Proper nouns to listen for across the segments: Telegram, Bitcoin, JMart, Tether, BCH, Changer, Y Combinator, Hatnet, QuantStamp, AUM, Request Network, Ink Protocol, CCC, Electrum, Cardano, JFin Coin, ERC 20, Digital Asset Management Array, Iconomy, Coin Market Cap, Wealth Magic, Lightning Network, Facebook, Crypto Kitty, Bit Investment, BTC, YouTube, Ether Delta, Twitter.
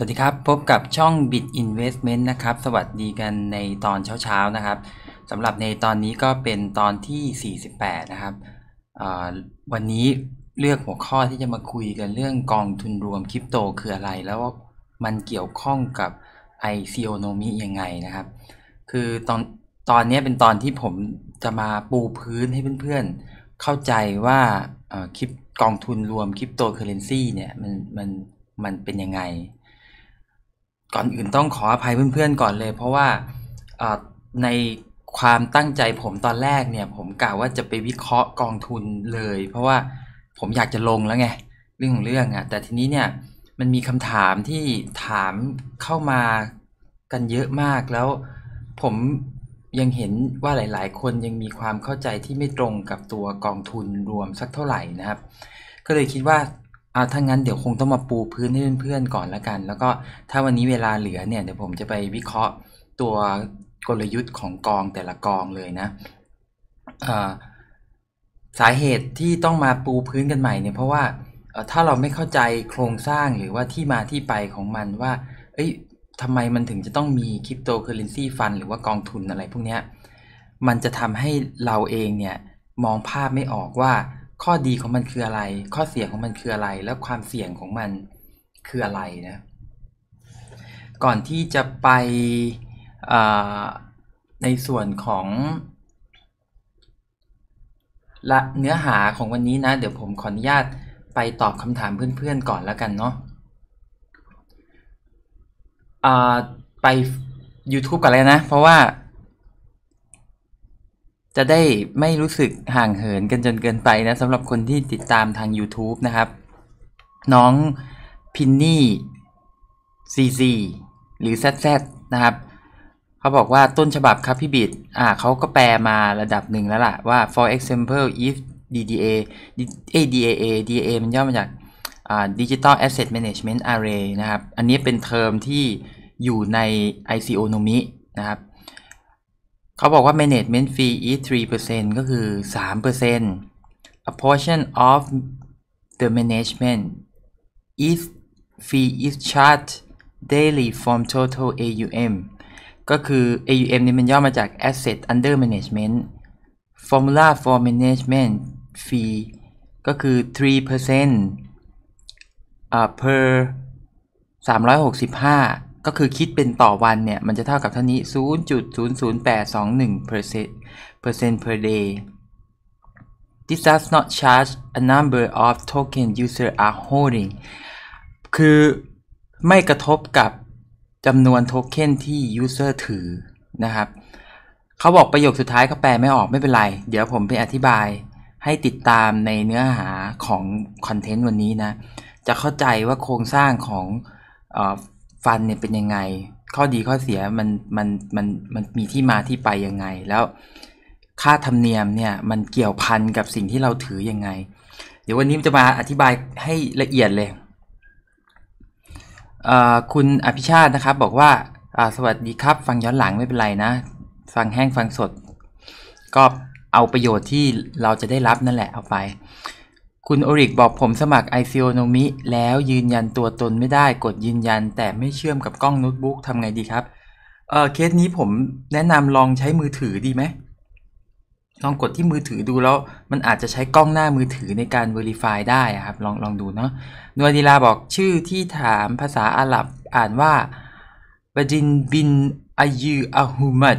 สวัสดีครับพบกับช่อง Bit Investment นะครับสวัสดีกันในตอนเช้าๆนะครับสำหรับในตอนนี้ก็เป็นตอนที่48นะครับวันนี้เลือกหัวข้อที่จะมาคุยกันเรื่องกองทุนรวมคริปโตคืออะไรแล้วมันเกี่ยวข้องกับ Iconomy ยังไงนะครับคือตอนนี้เป็นตอนที่ผมจะมาปูพื้นให้เพื่อนๆเข้าใจว่าคลิปกองทุนรวมคริปโตเคอเรนซีเนี่ยมันเป็นยังไงก่อนอื่นต้องขออภัยเพื่อนๆก่อนเลยเพราะว่าในความตั้งใจผมตอนแรกเนี่ยผมกะว่าจะไปวิเคราะห์กองทุนเลยเพราะว่าผมอยากจะลงแล้วไงเรื่องของเรื่องอ่ะแต่ทีนี้เนี่ยมันมีคำถามที่ถามเข้ามากันเยอะมากแล้วผมยังเห็นว่าหลายๆคนยังมีความเข้าใจที่ไม่ตรงกับตัวกองทุนรวมสักเท่าไหร่นะครับก็เลยคิดว่าถ้างั้นเดี๋ยวคงต้องมาปูพื้นให้เพื่อนๆก่อนละกันแล้วก็ถ้าวันนี้เวลาเหลือเนี่ยเดี๋ยวผมจะไปวิเคราะห์ตัวกลยุทธ์ของกองแต่ละกองเลยนะสาเหตุที่ต้องมาปูพื้นกันใหม่เนี่ยเพราะว่าถ้าเราไม่เข้าใจโครงสร้างหรือว่าที่มาที่ไปของมันว่าเอ้ยทำไมมันถึงจะต้องมีคริปโตเคอเรนซีฟันหรือว่ากองทุนอะไรพวกนี้มันจะทำให้เราเองเนี่ยมองภาพไม่ออกว่าข้อดีของมันคืออะไรข้อเสียของมันคืออะไรแล้วความเสี่ยงของมันคืออะไรนะก่อนที่จะไปในส่วนของละเนื้อหาของวันนี้นะเดี๋ยวผมขออนุญาตไปตอบคำถามเพื่อนๆก่อนแล้วกันเนาะไป YouTube กันเลยนะเพราะว่าจะได้ไม่รู้สึกห่างเหินกันจนเกินไปนะสำหรับคนที่ติดตามทาง YouTube นะครับน้องพินนี่ซีซีหรือแซดแซดนะครับเขาบอกว่าต้นฉบับครับพี่บิดเขาก็แปลมาระดับหนึ่งแล้วล่ะว่า for example if DAA มันย่อมาจากDigital Asset Management Array นะครับอันนี้เป็นเทอมที่อยู่ใน Iconomy นะครับเขาบอกว่า management fee is 3% ก็คือ 3% a portion of the management is fee is charged daily from total AUM ก็คือ AUM นี่มันย่อมาจาก asset under management formula for management fee ก็คือ 3% per 365ก็คือคิดเป็นต่อวันเนี่ยมันจะเท่ากับเท่านี้ 0.00821% per day This does not charge a number of token user are holding คือไม่กระทบกับจำนวนโทเค็นที่ user ถือนะครับเขาบอกประโยคสุดท้ายเขาแปลไม่ออกไม่เป็นไรเดี๋ยวผมไปอธิบายให้ติดตามในเนื้อหาของคอนเทนต์วันนี้นะจะเข้าใจว่าโครงสร้างของฟันเนี่ยเป็นยังไงข้อดีข้อเสียมันมีที่มาที่ไปยังไงแล้วค่าธรรมเนียมเนี่ยมันเกี่ยวพันกับสิ่งที่เราถือยังไงเดี๋ยววันนี้จะมาอธิบายให้ละเอียดเลยคุณอภิชาตินะครับบอกว่าสวัสดีครับฟังย้อนหลังไม่เป็นไรนะฟังแห้งฟังสดก็เอาประโยชน์ที่เราจะได้รับนั่นแหละเอาไปคุณโอริกบอกผมสมัคร Iconomy แล้วยืนยันตัวตนไม่ได้กดยืนยันแต่ไม่เชื่อมกับกล้องโน้ตบุ๊กทำไงดีครับเคสนี้ผมแนะนำลองใช้มือถือดีไหมลองกดที่มือถือดูแล้วมันอาจจะใช้กล้องหน้ามือถือในการ Verify ได้ครับลองดูเนาะนวลดีลาบอกชื่อที่ถามภาษาอาหรับอ่านว่าบดินบินอายูอาฮูมัด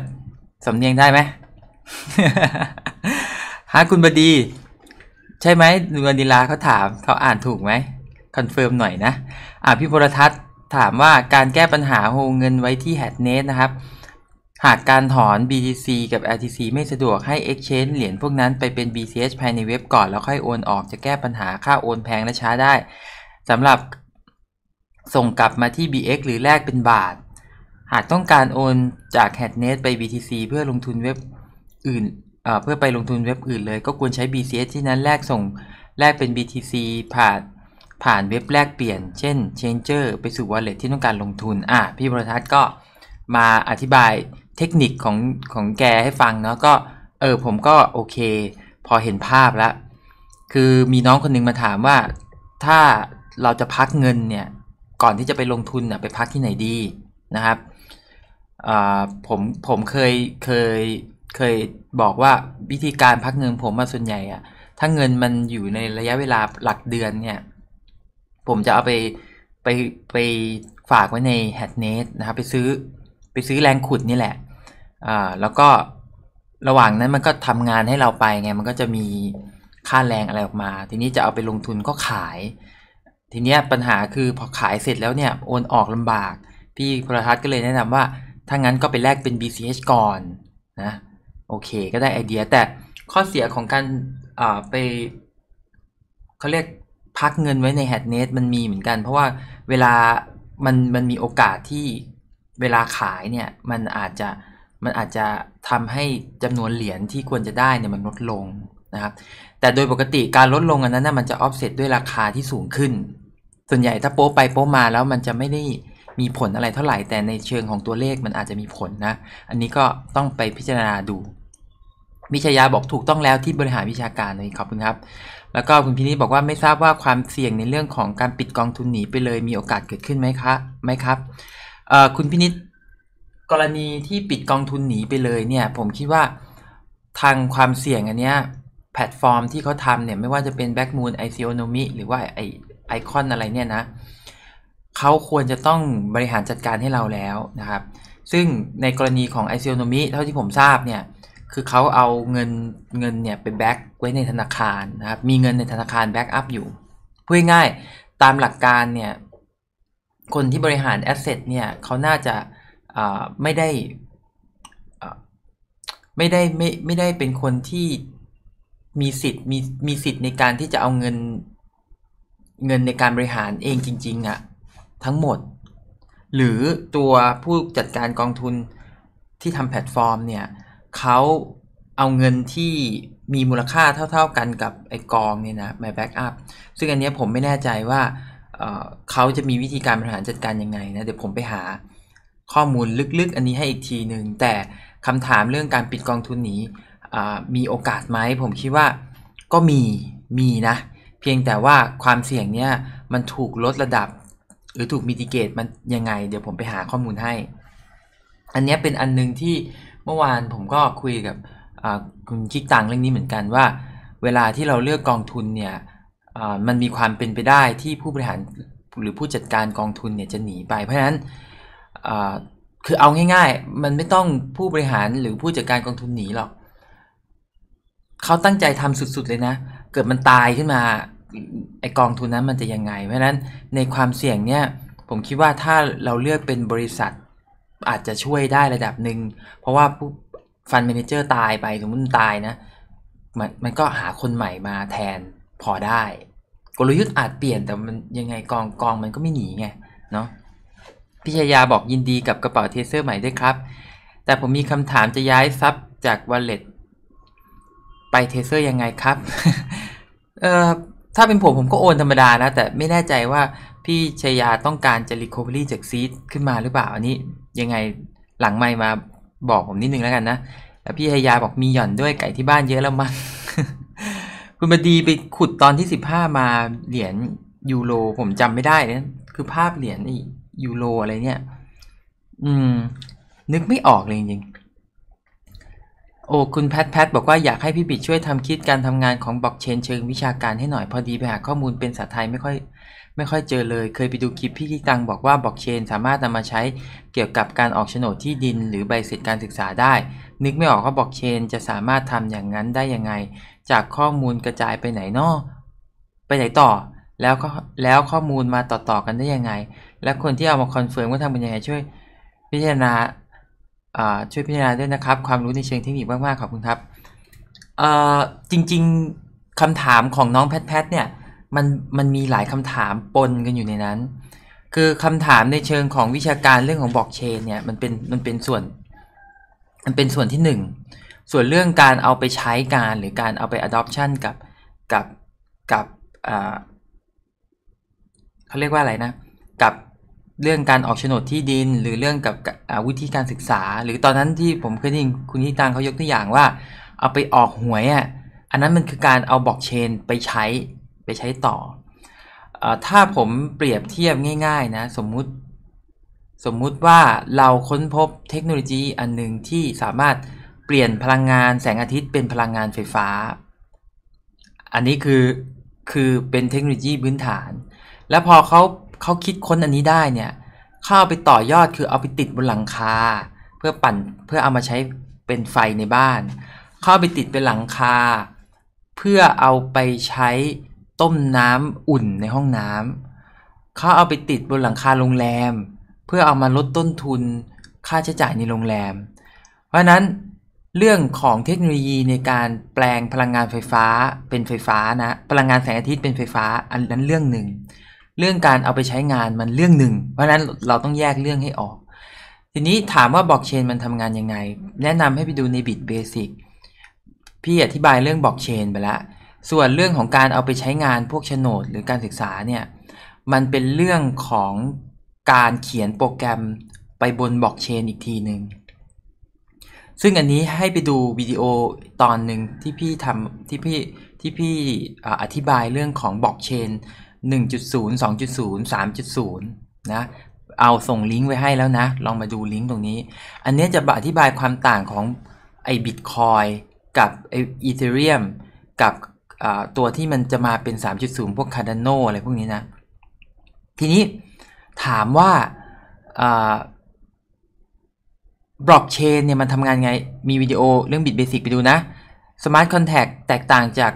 สำเนียงได้ไหม หาคุณบดีใช่ไหมวันดีลาเขาถามเขาอ่านถูกไหมคอนเฟิร์มหน่อยนะพี่พลทัศน์ถามว่าการแก้ปัญหาโฮเงินไว้ที่ Hatnet นะครับหากการถอน BTC กับ LTC ไม่สะดวกให้ Exchange เหรียญพวกนั้นไปเป็น BCH ภายในเว็บก่อนแล้วค่อยโอนออกจะแก้ปัญหาค่าโอนแพงและช้าได้สำหรับส่งกลับมาที่ BX หรือแลกเป็นบาทหากต้องการโอนจาก Hatnet ไป BTC เพื่อลงทุนเว็บอื่นเพื่อไปลงทุนเว็บอื่นเลยก็ควรใช้ BCH ที่นั้นแลกส่งแลกเป็น BTC ผ่านเว็บแลกเปลี่ยนเช่น Changer ไปสู่ Wallet ที่ต้องการลงทุนพี่บรทัศน์ก็มาอธิบายเทคนิคของแกให้ฟังเนาะก็ผมก็โอเคพอเห็นภาพแล้วคือมีน้องคนนึงมาถามว่าถ้าเราจะพักเงินเนี่ย ก่อนที่จะไปลงทุนเนี่ยไปพักที่ไหนดีนะครับผมเคยบอกว่าวิธีการพักเงินผมมาส่วนใหญ่อะถ้าเงินมันอยู่ในระยะเวลาหลักเดือนเนี่ยผมจะเอาไปฝากไว้ใน Hatnet นะครับไปซื้อแรงขุดนี่แหละแล้วก็ระหว่างนั้นมันก็ทำงานให้เราไปไงมันก็จะมีค่าแรงอะไรออกมาทีนี้จะเอาไปลงทุนก็ขายทีนี้ปัญหาคือพอขายเสร็จแล้วเนี่ยโอนออกลำบากพี่พลทัศน์ก็เลยแนะนำว่าถ้างั้นก็ไปแลกเป็น BCH ก่อนนะโอเคก็ได้ไอเดียแต่ข้อเสียของการไปเขาเรียกพักเงินไว้ใน Hatnet มันมีเหมือนกันเพราะว่าเวลามันมีโอกาสที่เวลาขายเนี่ยมันอาจจะทำให้จำนวนเหรียญที่ควรจะได้เนี่ยมันลดลงนะครับแต่โดยปกติการลดลงอันนั้นมันจะ offset ด้วยราคาที่สูงขึ้นส่วนใหญ่ถ้าโป๊ไปโป๊มาแล้วมันจะไม่ได้มีผลอะไรเท่าไหร่แต่ในเชิงของตัวเลขมันอาจจะมีผลนะอันนี้ก็ต้องไปพิจารณาดูวิชยาบอกถูกต้องแล้วที่บริหารวิชาการเลยขอบคุณครับแล้วก็คุณพินิจบอกว่าไม่ทราบว่าความเสี่ยงในเรื่องของการปิดกองทุนหนีไปเลยมีโอกาสเกิดขึ้นไหมคะไม่ครับคุณพินิจกรณีที่ปิดกองทุนหนีไปเลยเนี่ยผมคิดว่าทางความเสี่ยงอันเนี้ยแพลตฟอร์มที่เขาทำเนี่ยไม่ว่าจะเป็น Blackmoon Iconomy หรือว่าไอคอนอะไรเนี่ยนะเขาควรจะต้องบริหารจัดการให้เราแล้วนะครับซึ่งในกรณีของ Iconomy เท่าที่ผมทราบเนี่ยคือเขาเอาเงินเนี่ยไปแบ็กไว้ในธนาคารนะครับมีเงินในธนาคารแบ็กอัพอยู่พูดง่ายตามหลักการเนี่ยคนที่บริหารแอสเซทเนี่ยเขาน่าจะไม่ได้เป็นคนที่มีสิทธิ์ในการที่จะเอาเงินในการบริหารเองจริงๆอะทั้งหมดหรือตัวผู้จัดการกองทุนที่ทำแพลตฟอร์มเนี่ยเขาเอาเงินที่มีมูลค่าเท่าๆกันกับไอกองเนี่ยนะมาแบ็กอัพซึ่งอันนี้ผมไม่แน่ใจว่าเขาจะมีวิธีการบริหารจัดการยังไงนะเดี๋ยวผมไปหาข้อมูลลึกๆอันนี้ให้อีกทีหนึ่งแต่คำถามเรื่องการปิดกองทุนนี้มีโอกาสไหมผมคิดว่าก็มีนะเพียงแต่ว่าความเสี่ยงเนี้ยมันถูกลดระดับหรือถูกมิติเกตมันยังไงเดี๋ยวผมไปหาข้อมูลให้อันนี้เป็นอันนึงที่เมื่อวานผมก็คุยกับคุณกิ๊กตังเรื่องนี้เหมือนกันว่าเวลาที่เราเลือกกองทุนเนี่ยมันมีความเป็นไปได้ที่ผู้บริหารหรือผู้จัดการกองทุนเนี่ยจะหนีไปเพราะฉะนั้นคือเอาง่ายๆมันไม่ต้องผู้บริหารหรือผู้จัดการกองทุนหนีหรอกเขาตั้งใจทำสุดๆเลยนะเกิดมันตายขึ้นมาไอกองทุนนั้นมันจะยังไงเพราะฉะนั้นในความเสี่ยงเนี่ยผมคิดว่าถ้าเราเลือกเป็นบริษัทอาจจะช่วยได้ระดับหนึ่งเพราะว่าฟันเมเนเจอร์ตายไปสมมติตายนะมันก็หาคนใหม่มาแทนพอได้กลยุทธ์อาจเปลี่ยนแต่มันยังไงกองมันก็ไม่หนีไงเนาะพิชยาบอกยินดีกับกระเป๋าเทเซอร์ใหม่ด้วยครับแต่ผมมีคำถามจะย้ายทรัพย์จาก Wallet ไปเทเซอร์ยังไงครับ ถ้าเป็นผมก็โอนธรรมดานะแต่ไม่แน่ใจว่าพี่ชยาต้องการจะ recovery จากซีดขึ้นมาหรือเปล่าอันนี้ยังไงหลังไมค์มาบอกผมนิดนึงแล้วกันนะแล้วพี่ชยาบอกมีหย่อนด้วยไก่ที่บ้านเยอะแล้วมัน คุณบดีไปขุดตอนที่15มาเหรียญยูโรผมจำไม่ได้นะคือภาพเหรียญนี่ยูโรอะไรเนี่ยนึกไม่ออกเลยจริงโอ้คุณแพทบอกว่าอยากให้พี่ปิดช่วยทำคิดการทำงานของบล็อกเชนเชิงวิชาการให้หน่อยพอดีไปหาข้อมูลเป็นภาษาไทยไม่ค่อยเจอเลยเคยไปดูคลิปพี่กิ๊กตังบอกว่าบล็อกเชนสามารถนำมาใช้เกี่ยวกับการออกโฉนดที่ดินหรือใบเสร็จการศึกษาได้นึกไม่ออกว่าบล็อกเชนจะสามารถทำอย่างนั้นได้ยังไงจากข้อมูลกระจายไปไหนนอไปไหนต่อแล้วข้อมูลมาต่อกันได้ยังไงและคนที่เอามาคอนเฟิร์มว่าทำเป็นยังไงช่วยพิจารณาด้วยนะครับความรู้ในเชิงเทคนิคมากๆขอบคุณครับจริงๆคำถามของน้องแพทเนี่ยมันมีหลายคำถามปนกันอยู่ในนั้นคือคำถามในเชิงของวิชาการเรื่องของบล็อกเชนเนี่ยมันเป็นส่วนที่หนึ่งส่วนเรื่องการเอาไปใช้การหรือการเอาไป adoption กับเขาเรียกว่าอะไรนะกับเรื่องการออกโฉนดที่ดินหรือเรื่องกับวุฒิการศึกษาหรือตอนนั้นที่ผมเคยได้ยินคุณที่ตังเขายกตัวอย่างว่าเอาไปออกหวยอันนั้นมันคือการเอาบล็อกเชนไปใช้ต่อ ถ้าผมเปรียบเทียบง่ายๆนะสมมุติว่าเราค้นพบเทคโนโลยีอันหนึ่งที่สามารถเปลี่ยนพลังงานแสงอาทิตย์เป็นพลังงานไฟฟ้าอันนี้คือเป็นเทคโนโลยีพื้นฐานแล้วพอเขาคิดค้นอันนี้ได้เนี่ยเข้าไปต่อยอดคือเอาไปติดบนหลังคาเพื่อเอามาใช้เป็นไฟในบ้านเข้าไปติดเป็นหลังคาเพื่อเอาไปใช้ต้มน้ำอุ่นในห้องน้ำเขาเอาไปติดบนหลังคาโรงแรมเพื่อเอามาลดต้นทุนค่าใช้จ่ายในโรงแรมเพราะนั้นเรื่องของเทคโนโลยีในการแปลงพลังงานไฟฟ้าเป็นไฟฟ้านะพลังงานแสงอาทิตย์เป็นไฟฟ้าอันนั้นเรื่องหนึ่งเรื่องการเอาไปใช้งานมันเรื่องหนึ่งเพราะนั้นเราต้องแยกเรื่องให้ออกทีนี้ถามว่าบล็อกเชนมันทำงานยังไงแนะนำให้ไปดูใน Bit Basic พี่อธิบายเรื่องบล็อกเชนไปละส่วนเรื่องของการเอาไปใช้งานพวกโฉนดหรือการศึกษาเนี่ยมันเป็นเรื่องของการเขียนโปรแกรมไปบนบล็อกเชนอีกทีหนึ่งซึ่งอันนี้ให้ไปดูวิดีโอตอนหนึ่งที่พี่ทำที่พี่อธิบายเรื่องของบล็อกเชน 1.0 2.0 3.0 นะเอาส่งลิงก์ไว้ให้แล้วนะลองมาดูลิงก์ตรงนี้อันนี้จะอธิบายความต่างของไอ้ Bitcoin กับไอ้ Ethereum กับตัวที่มันจะมาเป็น 3.0 พวก Cardano อะไรพวกนี้นะทีนี้ถามว่าบล็อกเชนเนี่ยมันทำงานไงมีวิดีโอเรื่อง Bit Basic ไปดูนะ Smart Contract แตกต่างจาก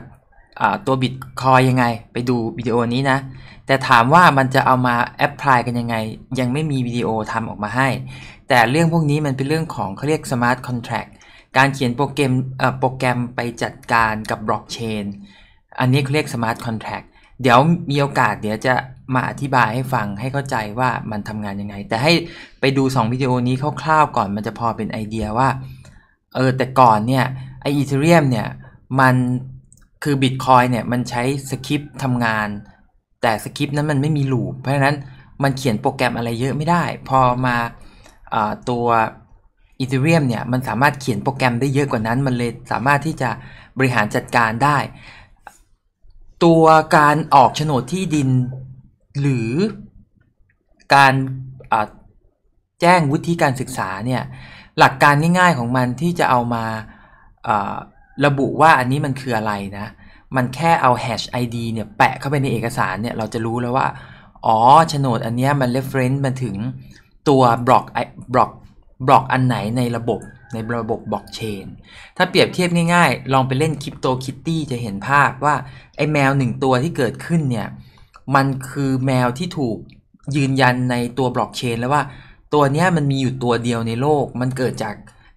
ตัว Bitcoin ยังไงไปดูวิดีโอนี้นะแต่ถามว่ามันจะเอามาแอพพลายกันยังไงยังไม่มีวิดีโอทำออกมาให้แต่เรื่องพวกนี้มันเป็นเรื่องของเขาเรียก Smart Contract การเขียนโปรแกรมไปจัดการกับบล็อกเชนอันนี้เขาเรียก Smart Contract เดี๋ยวมีโอกาสเดี๋ยวจะมาอธิบายให้ฟังให้เข้าใจว่ามันทำงานยังไงแต่ให้ไปดู2วิดีโอนี้คร่าวๆก่อนมันจะพอเป็นไอเดียว่าแต่ก่อนเนี่ยไอ Ethereum เนี่ยมันคือ Bitcoin เนี่ยมันใช้สคริปต์ทำงานแต่สคริปต์นั้นมันไม่มีลูปเพราะฉะนั้นมันเขียนโปรแกรมอะไรเยอะไม่ได้พอมาตัว Ethereum เนี่ยมันสามารถเขียนโปรแกรมได้เยอะกว่านั้นมันเลยสามารถที่จะบริหารจัดการได้ตัวการออกโฉนดที่ดินหรือการแจ้งวุฒิการศึกษาเนี่ยหลักการง่ายๆของมันที่จะเอามาระบุว่าอันนี้มันคืออะไรนะมันแค่เอา hash id เนี่ยแปะเข้าไปในเอกสารเนี่ยเราจะรู้แล้วว่าอ๋อโฉนดอันเนี้ยมัน reference มันถึงตัวบล็อกอันไหนในระบบบล็อกเชนถ้าเปรียบเทียบง่ายๆลองไปเล่น Crypto Kitty จะเห็นภาพว่าไอ้แมว1ตัวที่เกิดขึ้นเนี่ยมันคือแมวที่ถูกยืนยันในตัวบล็อกเชนแล้วว่าตัวนี้มันมีอยู่ตัวเดียวในโลกมันเกิดจาก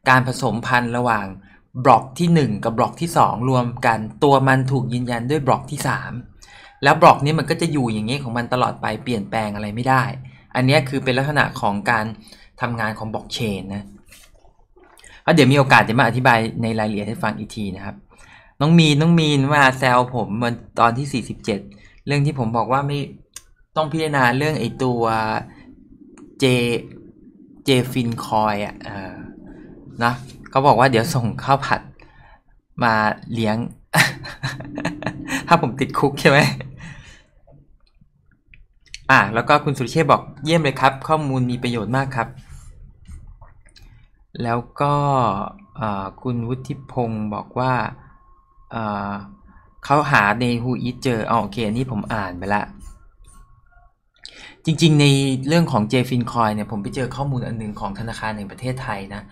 การผสมพันธุ์ระหว่างบล็อกที่1กับบล็อกที่2รวมกันตัวมันถูกยืนยันด้วยบล็อกที่3แล้วบล็อกนี้มันก็จะอยู่อย่างนี้ของมันตลอดไปเปลี่ยนแปลงอะไรไม่ได้อันนี้คือเป็นลักษณะของการทำงานของบล็อกเชนนะเดี๋ยวมีโอกาสจะมาอธิบายในรายละเอียดให้ฟังอีกทีนะครับน้องมีนมาแซวผมตอนที่47เรื่องที่ผมบอกว่าไม่ต้องพิจารณาเรื่องไอ้ตัว JFin Coin อ่ะนะเขาบอกว่าเดี๋ยวส่งข้าวผัดมาเลี้ยง ถ้าผมติดคุกใช่ไหมแล้วก็คุณสุริเชษบอกเยี่ยมเลยครับข้อมูลมีประโยชน์มากครับแล้วก็คุณวุฒิพงศ์บอกว่าเขาหาใน Who Eats เจอโอเคอันนี้ผมอ่านไปละจริงๆในเรื่องของ JFin Coin เนี่ยผมไปเจอข้อมูลอันนึงของธนาคารแห่งประเทศไทยนะ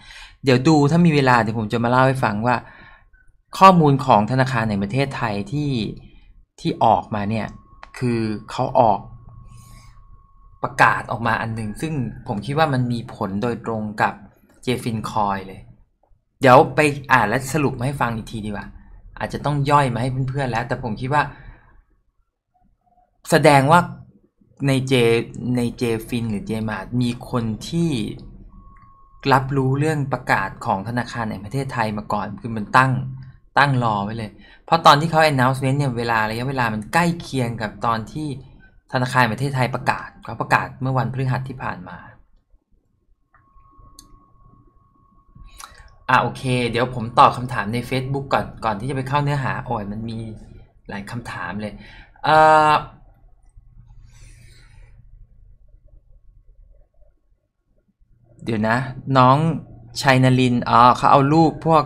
เดี๋ยวดูถ้ามีเวลาเดี๋ยวผมจะมาเล่าให้ฟังว่าข้อมูลของธนาคารแห่งประเทศไทยที่ออกมาเนี่ยคือเขาออกประกาศออกมาอันนึงซึ่งผมคิดว่ามันมีผลโดยตรงกับ JFin Coin เลยเดี๋ยวไปอ่านและสรุปมาให้ฟังอีกทีดีกว่าอาจจะต้องย่อยมาให้เพื่อนๆแล้วแต่ผมคิดว่าแสดงว่าใน JFin หรือ JMart มีคนที่รับรู้เรื่องประกาศของธนาคารแห่งประเทศไทยมาก่อนคือมันตั้งรอไว้เลยเพราะตอนที่เขา announcement เนี่ยระยะเวลามันใกล้เคียงกับตอนที่ธนาคารแห่งประเทศไทยเขาประกาศเมื่อวันพฤหัสที่ผ่านมาโอเคเดี๋ยวผมตอบคำถามใน Facebook ก่อนที่จะไปเข้าเนื้อหามันมีหลายคำถามเลย เดี๋ยวนะน้องชัยนลินเขาเอารูปพวก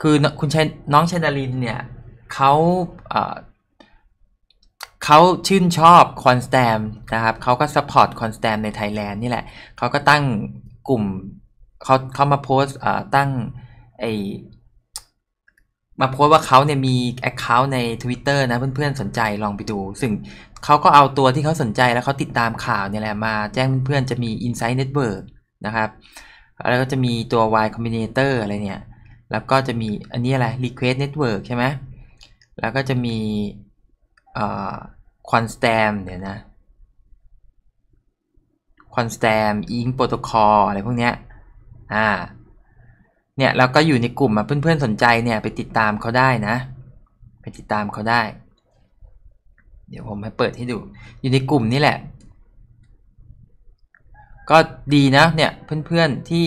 คือคุณชัยน้องชัยนลินเนี่ยเขาชื่นชอบคอนสแตมนะครับเขาก็ซัพพอร์ตคอนสแตมในไทยแลนด์นี่แหละเขาก็ตั้งกลุ่มเขามาโพสตั้งไอมาโพสว่าเขาเนี่ยมี Account ใน Twitter นะเพื่อนๆสนใจลองไปดูซึ่งเขาก็เอาตัวที่เขาสนใจแล้วเขาติดตามข่าวเนี่ยแหละมาแจ้งเพื่อนๆจะมี Insight Network นะครับแล้วก็จะมีตัว Y Combinator อะไรเนี่ยแล้วก็จะมีอันนี้อะไร Request Network ใช่ไหมแล้วก็จะมีQuantStam เดี๋ยวนะ QuantStam Ink Protocol อะไรพวกเนี้ยเนี่ยแล้วก็อยู่ในกลุ่มเพื่อนๆสนใจเนี่ยไปติดตามเขาได้นะไปติดตามเขาได้เดี๋ยวผมให้เปิดให้ดูอยู่ในกลุ่มนี่แหละก็ดีนะเนี่ยเพื่อนๆที่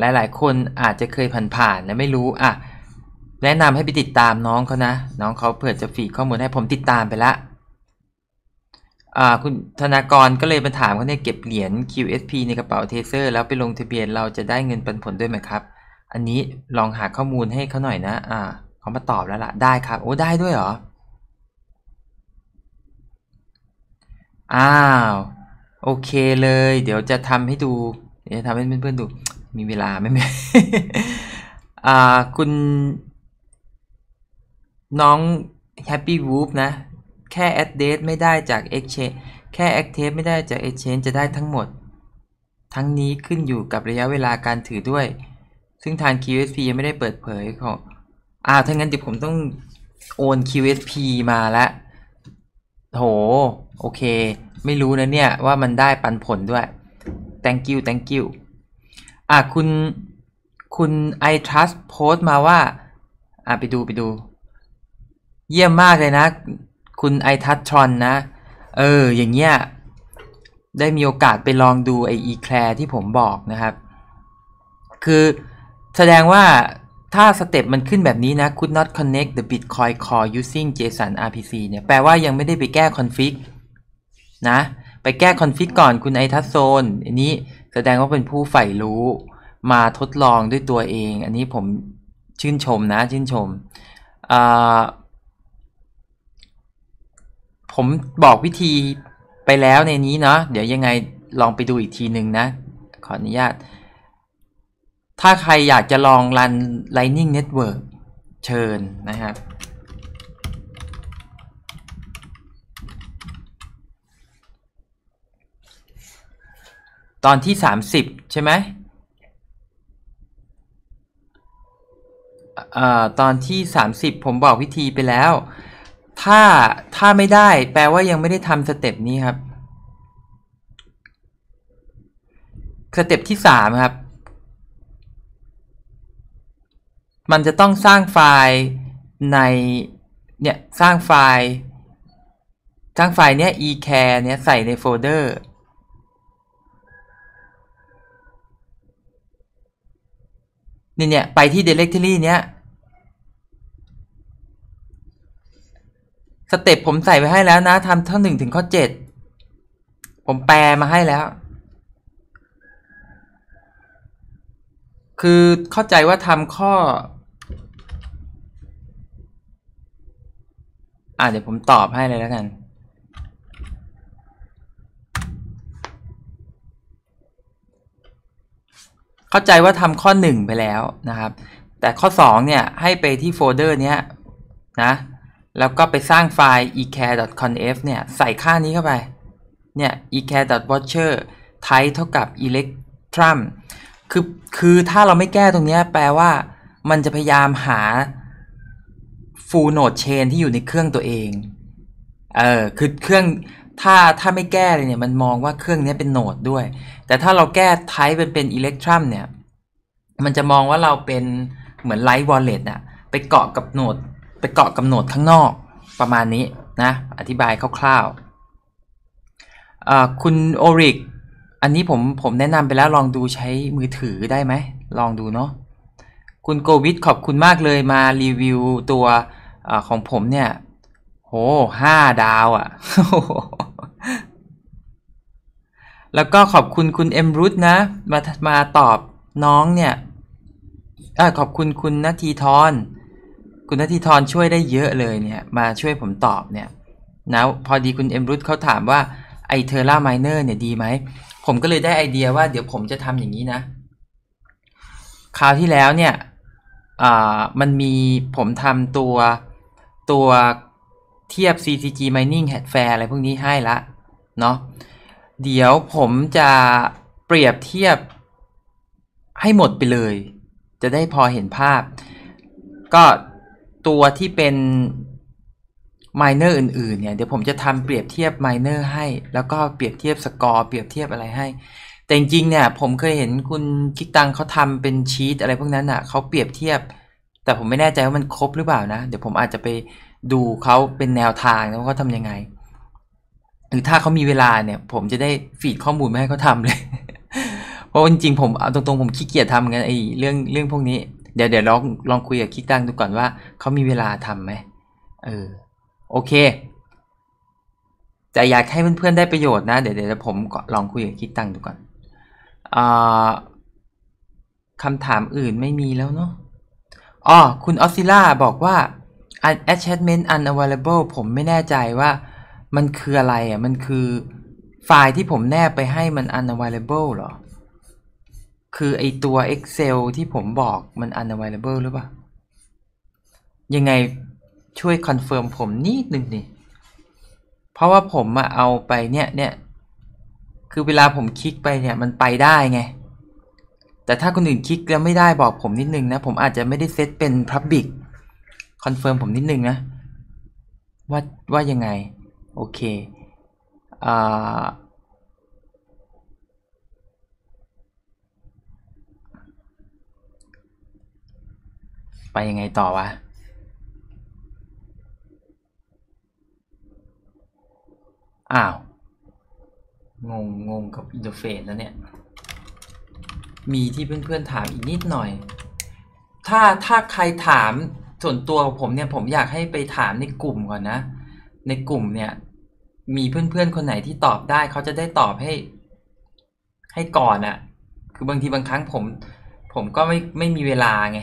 หลายๆคนอาจจะเคยผ่านๆนะไม่รู้แนะนำให้ไปติดตามน้องเขานะน้องเขาเผื่อจะฟีดข้อมูลให้ผมติดตามไปละคุณธนากรก็เลยมาถามเขาเนี่ยเก็บเหรียญ QSP ในกระเป๋าเทเซอร์แล้วไปลงทะเบียนเราจะได้เงินปันผลด้วยไหมครับอันนี้ลองหาข้อมูลให้เขาหน่อยนะเขามาตอบแล้วล่ะได้ครับโอ้ได้ด้วยเหรออ้าวโอเคเลยเดี๋ยวจะทำให้ดูเดี๋ยวทำให้เพื่อนๆดูมีเวลาไหม คุณน้อง Happy Whoop นะแค่ address ไม่ได้จาก exchange แค่ active ไม่ได้จาก exchange จะได้ทั้งหมดทั้งนี้ขึ้นอยู่กับระยะเวลาการถือด้วยซึ่งทาง QSP ยังไม่ได้เปิดเผยของถ้างั้นเดี๋ยวผมต้องโอน QSP มาละโหโอเคไม่รู้นะเนี่ยว่ามันได้ปันผลด้วย thank you thank you คุณ I trust โพสต์มาว่าไปดูเยี่ยมมากเลยนะคุณไอทัชทรอนนะอย่างเงี้ยได้มีโอกาสไปลองดูไออีแคลร์ที่ผมบอกนะครับคือแสดงว่าถ้าสเต็ปมันขึ้นแบบนี้นะ could not connect the bitcoin core using json rpc เนี่ยแปลว่ายังไม่ได้ไปแก้คอนฟิกนะไปแก้คอนฟิกก่อนคุณไอทัชโซนอันนี้แสดงว่าเป็นผู้ใฝ่รู้มาทดลองด้วยตัวเองอันนี้ผมชื่นชมนะชื่นชมผมบอกวิธีไปแล้วในนี้เนาะเดี๋ยวยังไงลองไปดูอีกทีหนึ่งนะขออนุญาตถ้าใครอยากจะลองรัน Lightning Network เชิญนะครับตอนที่30ใช่ไหมตอนที่30ผมบอกวิธีไปแล้วถ้าไม่ได้แปลว่ายังไม่ได้ทำสเต็ปนี้ครับสเต็ปที่3ครับมันจะต้องสร้างไฟล์ในเนี่ยสร้างไฟล์เนี้ย e-care เนี้ยใส่ในโฟลเดอร์เนี่ยไปที่ directory เนี้ยสเต็ปผมใส่ไปให้แล้วนะทำข้อ 1ถึงข้อ 7ผมแปลมาให้แล้วคือเข้าใจว่าทำข้อเดี๋ยวผมตอบให้เลยแล้วกันเข้าใจว่าทำข้อ 1ไปแล้วนะครับแต่ข้อ 2เนี่ยให้ไปที่โฟลเดอร์เนี้ยนะแล้วก็ไปสร้างไฟล์ e-care.conf เนี่ยใส่ค่านี้เข้าไปเนี่ย e-care.watcher type เท่ากับ electrum คือถ้าเราไม่แก้ตรงนี้แปลว่ามันจะพยายามหา full node chain ที่อยู่ในเครื่องตัวเองคือเครื่องถ้าไม่แก้เลยเนี่ยมันมองว่าเครื่องนี้เป็นโนดด้วยแต่ถ้าเราแก้ type เป็น electrum เนี่ยมันจะมองว่าเราเป็นเหมือน light wallet อะไปเกาะกับโนดข้างนอกประมาณนี้นะอธิบายคร่าวๆคุณโอริกอันนี้ผมแนะนำไปแล้วลองดูใช้มือถือได้ไหมลองดูเนาะคุณโกวิทขอบคุณมากเลยมารีวิวตัวของผมเนี่ยโห5 ดาว แล้วก็ขอบคุณคุณเอ็มรุตนะมาตอบน้องเนี่ยขอบคุณคุณณทีธรคุณณทีธรช่วยได้เยอะเลยเนี่ยมาช่วยผมตอบเนี่ยนะพอดีคุณเอ็มรุตเขาถามว่าไอเทอร่าไมเนอร์เนี่ยดีไหมผมก็เลยได้ไอเดียว่าเดี๋ยวผมจะทำอย่างนี้นะคราวที่แล้วเนี่ยมันมีผมทำตัวเทียบ CCG Mining Hatfair อะไรพวกนี้ให้ละเนาะเดี๋ยวผมจะเปรียบเทียบให้หมดไปเลยจะได้พอเห็นภาพก็ตัวที่เป็น Miner อื่นๆเนี่ยเดี๋ยวผมจะทำเปรียบเทียบ Miner ให้แล้วก็เปรียบเทียบสกอร์เปรียบเทียบอะไรให้แต่จริงๆเนี่ยผมเคยเห็นคุณคิกตังเขาทำเป็นชีตอะไรพวกนั้นอ่ะเขาเปรียบเทียบแต่ผมไม่แน่ใจว่ามันครบหรือเปล่านะเดี๋ยวผมอาจจะไปดูเขาเป็นแนวทางแล้วเขาทำยังไงหรือถ้าเขามีเวลาเนี่ยผมจะได้ฟีดข้อมูลมาให้เขาทำเลย เพราะจริงๆผมเอาตรงๆผมขี้เกียจทำงั้นไอ้เรื่องพวกนี้เดี๋ยวลองคุยกับคิกตังดูก่อนว่าเขามีเวลาทำไหมโอเคแต่อยากให้เพื่อนๆได้ประโยชน์นะเดี๋ยวผมลองคุยกับคิกตังดูก่อนคำถามอื่นไม่มีแล้วเนาะอ๋อคุณออสซิล่าบอกว่า attachment unavailable ผมไม่แน่ใจว่ามันคืออะไรอ่ะมันคือไฟล์ที่ผมแนบไปให้มัน unavailable เหรอคือไอตัว Excel ที่ผมบอกมัน unavailable หรือเปล่ายังไงช่วยคอนเฟิร์มผมนิดนึงดิเพราะว่าผมมาเอาไปเนี่ยคือเวลาผมคลิกไปเนี่ยมันไปได้ไงแต่ถ้าคนอื่นคลิกแล้วไม่ได้บอกผมนิดนึงนะผมอาจจะไม่ได้เซตเป็น Public คอนเฟิร์มผมนิดนึงนะว่ายังไงโอเคไปยังไงต่อวะอ้าวงงกับอินเทอร์เฟซแล้วเนี่ยมีที่เพื่อนๆถามอีกนิดหน่อยถ้าใครถามส่วนตัวผมเนี่ยผมอยากให้ไปถามในกลุ่มก่อนนะในกลุ่มเนี่ยมีเพื่อนๆคนไหนที่ตอบได้เขาจะได้ตอบให้ก่อนอะคือบางทีบางครั้งผมก็ไม่มีเวลาไง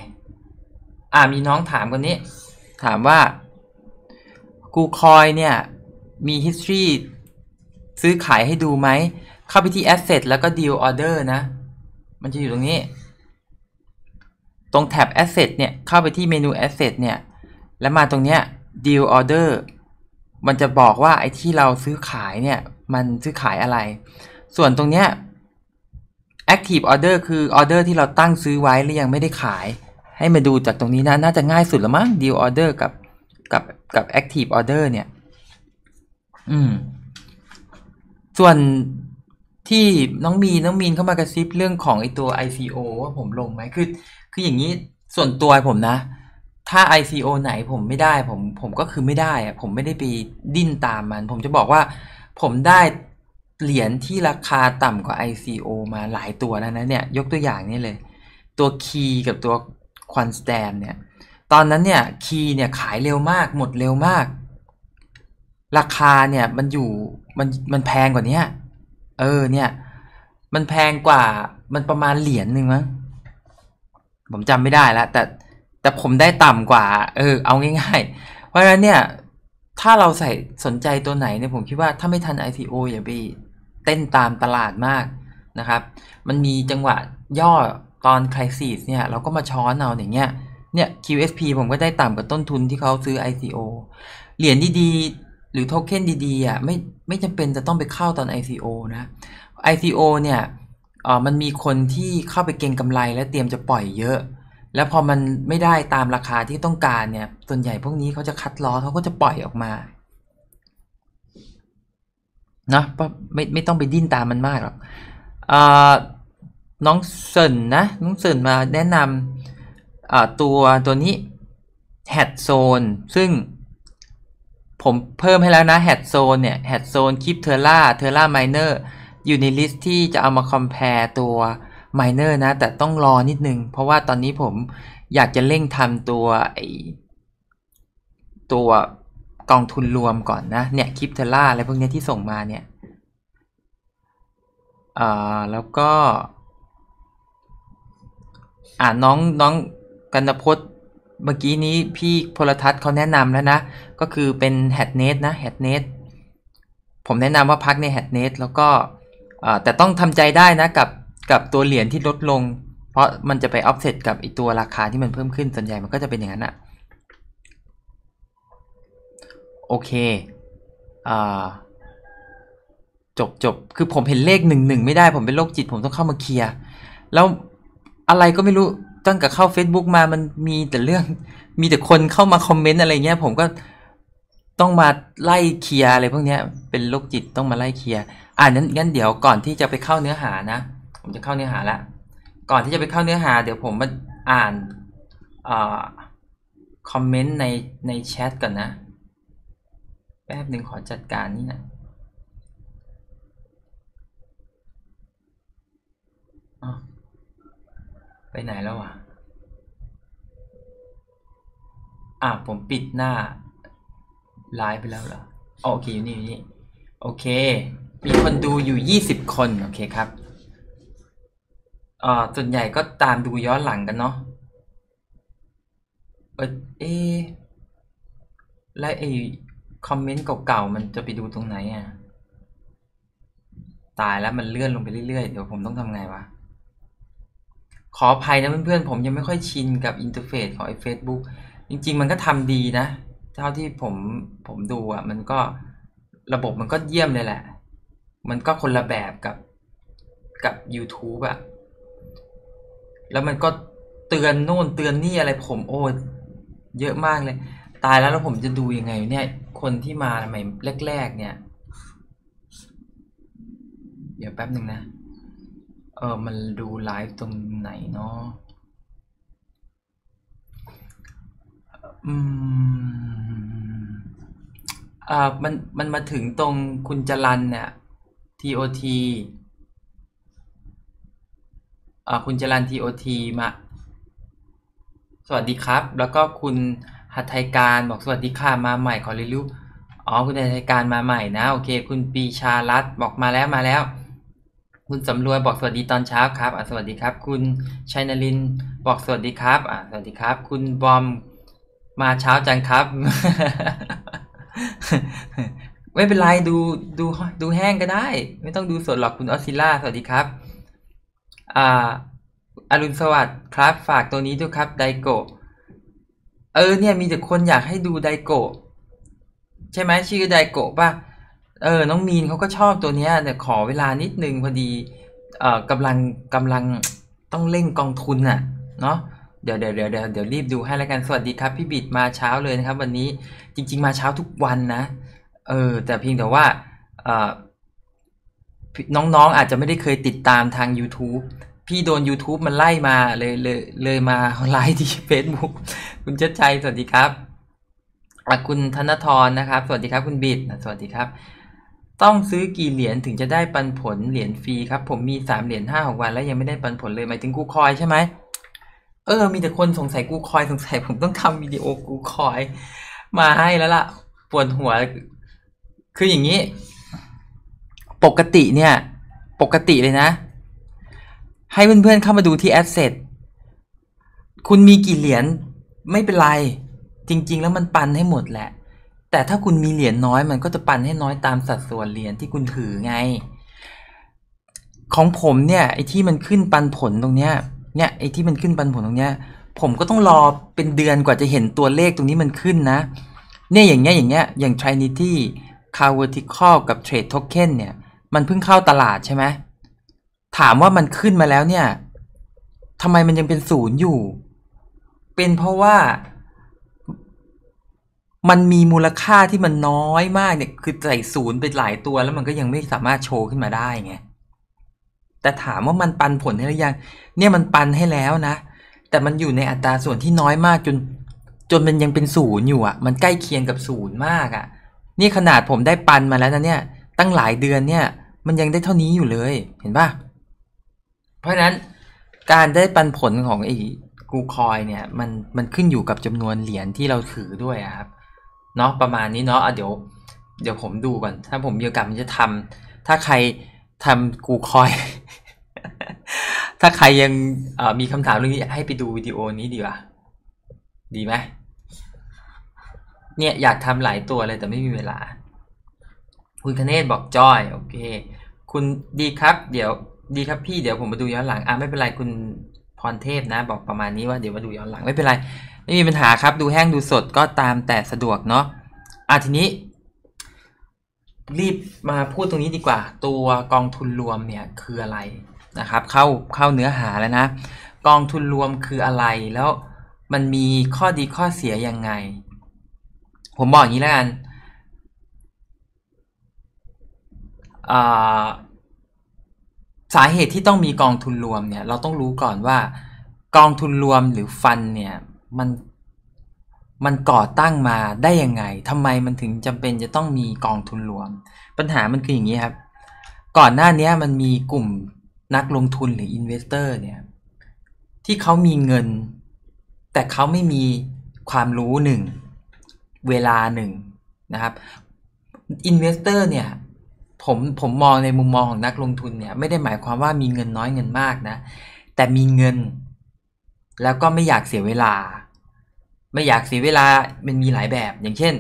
มีน้องถามคนนี้ถามว่ากูคอยเนี่ยมี history ซื้อขายให้ดูไหมเข้าไปที่ asset แล้วก็ deal order นะมันจะอยู่ตรงนี้ตรงแท็บ asset เนี่ยเข้าไปที่เมนู asset เนี่ยแล้วมาตรงเนี้ย deal order มันจะบอกว่าไอ้ที่เราซื้อขายเนี่ยมันซื้อขายอะไรส่วนตรงเนี้ย active order คือ order ที่เราตั้งซื้อไว้หรือยังไม่ได้ขายให้มาดูจากตรงนี้นะน่าจะง่ายสุดละมั้ง deal order กับ active order เนี่ยส่วนที่น้องมีนเข้ามากระซิบเรื่องของไอตัว ICO ว่าผมลงไหมคืออย่างนี้ส่วนตัวผมนะถ้า ICO ไหนผมไม่ได้ผมก็คือไม่ได้อะผมไม่ได้ไปดิ้นตามมันผมจะบอกว่าผมได้เหรียญที่ราคาต่ำกว่า ICO มาหลายตัวแล้วนะเนี่ยยกตัวอย่างนี้เลยตัว Key กับตัว Quantstand เนี่ยตอนนั้นเนี่ย Key เนี่ยขายเร็วมากหมดเร็วมากราคาเนี่ยมันอยู่มันแพงกว่านี้เนี่ยมันแพงกว่ามันประมาณเหรียญหนึ่งมั้งผมจำไม่ได้แล้วแต่ผมได้ต่ำกว่าเอาง่ายๆเพราะฉะนั้นเนี่ยถ้าเราใส่สนใจตัวไหนเนี่ยผมคิดว่าถ้าไม่ทัน ICO อย่าไปเต้นตามตลาดมากนะครับมันมีจังหวะย่อตอนไครซิสเนี่ยเราก็มาช้อนเอาอย่างเงี้ยเนี่ย QSP ผมก็ได้ต่ำกว่าต้นทุนที่เขาซื้อ ICO เหรียญดีหรือโทเค็นดีๆไม่จำเป็นจะต้องไปเข้าตอน ICO นะ ICO เนี่ยมันมีคนที่เข้าไปเก็งกำไรและเตรียมจะปล่อยเยอะแล้วพอมันไม่ได้ตามราคาที่ต้องการเนี่ยส่วนใหญ่พวกนี้เขาจะคัดลอสเขาก็จะปล่อยออกมานะไม่ต้องไปดิ้นตามมันมากหรอกน้องเซินนะน้องเซินมาแนะนำตัวนี้ Head Zone ซึ่งผมเพิ่มให้แล้วนะ Head Zone เนี่ย Head Zone คลิป Terra Miner อยู่ในลิสต์ที่จะเอามา compare ตัว Miner นะแต่ต้องรอนิดนึงเพราะว่าตอนนี้ผมอยากจะเร่งทำตัวกองทุนรวมก่อนนะเนี่ยคลิป Terra อะไรพวกนี้ที่ส่งมาเนี่ย แล้วก็น้องกันพจน์เมื่อกี้นี้พี่พลทัศน์เขาแนะนำแล้วนะก็คือเป็นแฮดเนสนะแฮดเนสผมแนะนำว่าพักในแฮดเนสแล้วก็แต่ต้องทำใจได้นะกับตัวเหรียญที่ลดลงเพราะมันจะไปออฟเซตกับอีกตัวราคาที่มันเพิ่มขึ้นส่วนใหญ่มันก็จะเป็นอย่างนั้นอะโอเคจบคือผมเห็นเลข11ไม่ได้ผมเป็นโรคจิตผมต้องเข้ามาเคลียร์แล้วอะไรก็ไม่รู้ตั้งแต่เข้า Facebook มามันมีแต่เรื่องมีแต่คนเข้ามาคอมเมนต์อะไรเงี้ยผมก็ต้องมาไล่เคลียร์อะไรพวกเนี้ยเป็นโรคจิตต้องมาไล่เคลียร์งั้นเดี๋ยวก่อนที่จะไปเข้าเนื้อหานะผมจะเข้าเนื้อหาละก่อนที่จะไปเข้าเนื้อหาเดี๋ยวผมมาอ่านคอมเมนต์ในแชทก่อนนะแป๊บหนึ่งขอจัดการนี่นะไปไหนแล้ววะผมปิดหน้าไลฟ์ไปแล้วเหรอโอเคอยู่นี่โอเคมีคนดูอยู่20คนโอเคครับส่วนใหญ่ก็ตามดูย้อนหลังกันเนาะและไอ้คอมเมนต์เก่าๆมันจะไปดูตรงไหนอ่ะตายแล้วมันเลื่อนลงไปเรื่อยๆเดี๋ยวผมต้องทำไงวะขออภัยนะเพื่อนๆผมยังไม่ค่อยชินกับอินเทอร์เฟซของไอ้ Facebook จริงๆมันก็ทำดีนะเท่าที่ผมดูอ่ะมันก็ระบบมันก็เยี่ยมเลยแหละมันก็คนละแบบกับ YouTube อ่ะแล้วมันก็เตือนโน่นเตือนนี่อะไรผมโอ้เยอะมากเลยตายแล้วผมจะดูยังไงเนี่ยคนที่มาใหม่แรกๆเนี่ยเดี๋ยวแป๊บหนึ่งนะมันดูไลฟ์ตรงไหนเนาะมันมาถึงตรงคุณจรัญเนี่ย TOT คุณจรัญ TOT มาสวัสดีครับแล้วก็คุณหัตถยการบอกสวัสดีค่ะมาใหม่ขอรีวิวคุณหัตถยการมาใหม่นะโอเคคุณปีชารัตน์บอกมาแล้วคุณสำรวยบอกสวัสดีตอนเช้าครับสวัสดีครับคุณชัยนลินบอกสวัสดีครับสวัสดีครับคุณบอมมาเช้าจังครับ ไม่เป็นไรดูแห้งก็ได้ไม่ต้องดูสดหรอกคุณออสซิล่าสวัสดีครับอรุณสวัสดิ์ครับฝากตัวนี้ด้วยครับไดโกะเนี่ยมีแต่คนอยากให้ดูไดโกะใช่ไหมชื่อไดโกะป่ะน้องมีนเขาก็ชอบตัวเนี้ยแต่ขอเวลานิดนึงพอดีกำลังต้องเร่งกองทุนน่ะเนาะเดี๋ยวรีบดูให้แล้วกันสวัสดีครับพี่บิดมาเช้าเลยนะครับวันนี้จริงๆมาเช้าทุกวันนะแต่เพียงแต่ว่าน้องๆอาจจะไม่ได้เคยติดตามทาง YouTube พี่โดน YouTube มันไล่มาเลยมาไลฟ์ที่ Facebook คุณเจษชัยสวัสดีครับคุณธนทรนะครับสวัสดีครับคุณบิดสวัสดีครับต้องซื้อกี่เหรียญถึงจะได้ปันผลเหรียญฟรีครับผมมี3เหรียญ5ของวันแล้วยังไม่ได้ปันผลเลยหมายถึงกูคอยใช่ไหมมีแต่คนสงสัยกูคอยสงสัยผมต้องทำวิดีโอกูคอยมาให้แล้วล่ะปวดหัวคืออย่างนี้ปกติเลยนะให้เพื่อนๆเข้ามาดูที่แอสเซทคุณมีกี่เหรียญไม่เป็นไรจริงๆแล้วมันปันให้หมดแหละแต่ถ้าคุณมีเหรียญน้อยมันก็จะปันให้น้อยตามสัดส่วนเหรียญที่คุณถือไงของผมเนี่ยไอ้ที่มันขึ้นปันผลตรงเนี้ยผมก็ต้องรอเป็นเดือนกว่าจะเห็นตัวเลขตรงนี้มันขึ้นนะเนี่ยอย่างเงี้ยอย่าง Trinity Vertical กับ Trade Token เนี่ยมันเพิ่งเข้าตลาดใช่ไหมถามว่ามันขึ้นมาแล้วเนี่ยทำไมมันยังเป็นศูนย์อยู่เป็นเพราะว่ามันมีมูลค่าที่มันน้อยมากเนี่ยคือใส่ศูนย์ไปหลายตัวแล้วมันก็ยังไม่สามารถโชว์ขึ้นมาได้ไงแต่ถามว่ามันปันผลให้หรือยังเนี่ยมันปันให้แล้วนะแต่มันอยู่ในอัตราส่วนที่น้อยมากจนมันยังเป็นศูนย์อยู่อ่ะมันใกล้เคียงกับศูนย์มากอ่ะนี่ขนาดผมได้ปันมาแล้วนะเนี่ยตั้งหลายเดือนเนี่ยมันยังได้เท่านี้อยู่เลยเห็นป่ะเพราะฉะนั้นการได้ปันผลของไอ้กูคอยเนี่ยมันขึ้นอยู่กับจำนวนเหรียญที่เราถือด้วยครับเนาะประมาณนี้เนาะเดี๋ยวผมดูก่อนถ้าผมมีโอกาสจะทำถ้าใคร ทำกูคอย ถ้าใครยังมีคำถามเรื่องนี้ให้ไปดูวิดีโอนี้ดีกว่าดีไหมเนี่ยอยากทำหลายตัวเลยแต่ไม่มีเวลาคุณคเนศบอกจอยโอเคคุณดีครับเดี๋ยวดีครับพี่เดี๋ยวผมมาดูย้อนหลังไม่เป็นไรคุณพรเทพนะบอกประมาณนี้ว่าเดี๋ยวมาดูย้อนหลังไม่เป็นไรไม่มีปัญหาครับดูแห้งดูสดก็ตามแต่สะดวกเนาะทีนี้รีบมาพูดตรงนี้ดีกว่าตัวกองทุนรวมเนี่ยคืออะไรนะครับเข้าเนื้อหาแล้วนะกองทุนรวมคืออะไรแล้วมันมีข้อดีข้อเสียยังไงผมบอกอย่างนี้แล้วกันสาเหตุที่ต้องมีกองทุนรวมเนี่ยเราต้องรู้ก่อนว่ากองทุนรวมหรือฟันเนี่ยมันก่อตั้งมาได้ยังไงทำไมมันถึงจำเป็นจะต้องมีกองทุนรวมปัญหามันคืออย่างนี้ครับก่อนหน้านี้มันมีกลุ่มนักลงทุนหรืออินเวสเตอร์เนี่ยที่เขามีเงินแต่เขาไม่มีความรู้หนึ่งเวลาหนึ่งนะครับอินเวสเตอร์เนี่ยผมมองในมุมมองของนักลงทุนเนี่ยไม่ได้หมายความว่ามีเงินน้อยเงินมากนะแต่มีเงินแล้วก็ไม่อยากเสียเวลามันมีหลายแบบอย่างเช่น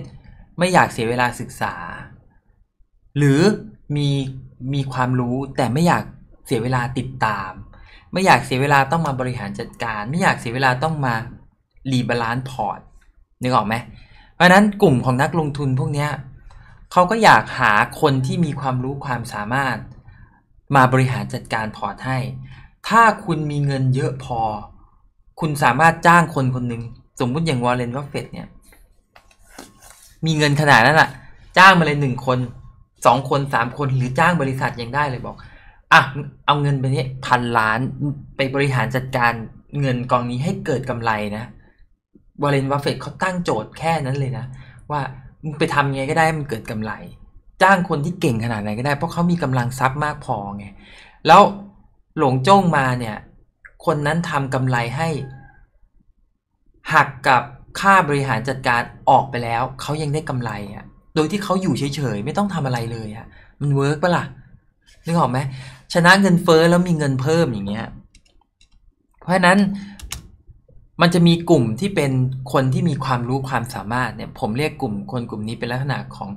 ไม่อยากเสียเวลาศึกษาหรือมีความรู้แต่ไม่อยากเสียเวลาติดตามไม่อยากเสียเวลาต้องมาบริหารจัดการไม่อยากเสียเวลาต้องมารีบาลานซ์พอร์ตนึกออกไหมเพราะฉะนั้นกลุ่มของนักลงทุนพวกนี้เขาก็อยากหาคนที่มีความรู้ความสามารถมาบริหารจัดการพอร์ตให้ถ้าคุณมีเงินเยอะพอคุณสามารถจ้างคนคนหนึ่งสมมุติอย่างวอร์เรน บัฟเฟตต์เนี่ยมีเงินขนาดนั้นแหละจ้างมาเลย1คน2คน3คนหรือจ้างบริษัทยังได้เลยบอกเอาเงินไปนี่1,000 ล้านไปบริหารจัดการเงินกองนี้ให้เกิดกำไรนะวอร์เรน บัฟเฟตต์เขาตั้งโจทย์แค่นั้นเลยนะว่ามึงไปทำไงก็ได้มันเกิดกำไรจ้างคนที่เก่งขนาดไหนก็ได้เพราะเขามีกำลังทรัพย์มากพอไงแล้วหลงจ้องมาเนี่ยคนนั้นทำกำไรให้หักกับค่าบริหารจัดการออกไปแล้วเขายังได้กำไรโดยที่เขาอยู่เฉยๆไม่ต้องทำอะไรเลยมันเวิร์กปะล่ะนึกออกไหมชนะเงินเฟ้อแล้วมีเงินเพิ่มอย่างเงี้ยเพราะฉะนั้นมันจะมีกลุ่มที่เป็นคนที่มีความรู้ความสามารถเนี่ยผมเรียกกลุ่มคนกลุ่มนี้เป็นลักษณะของ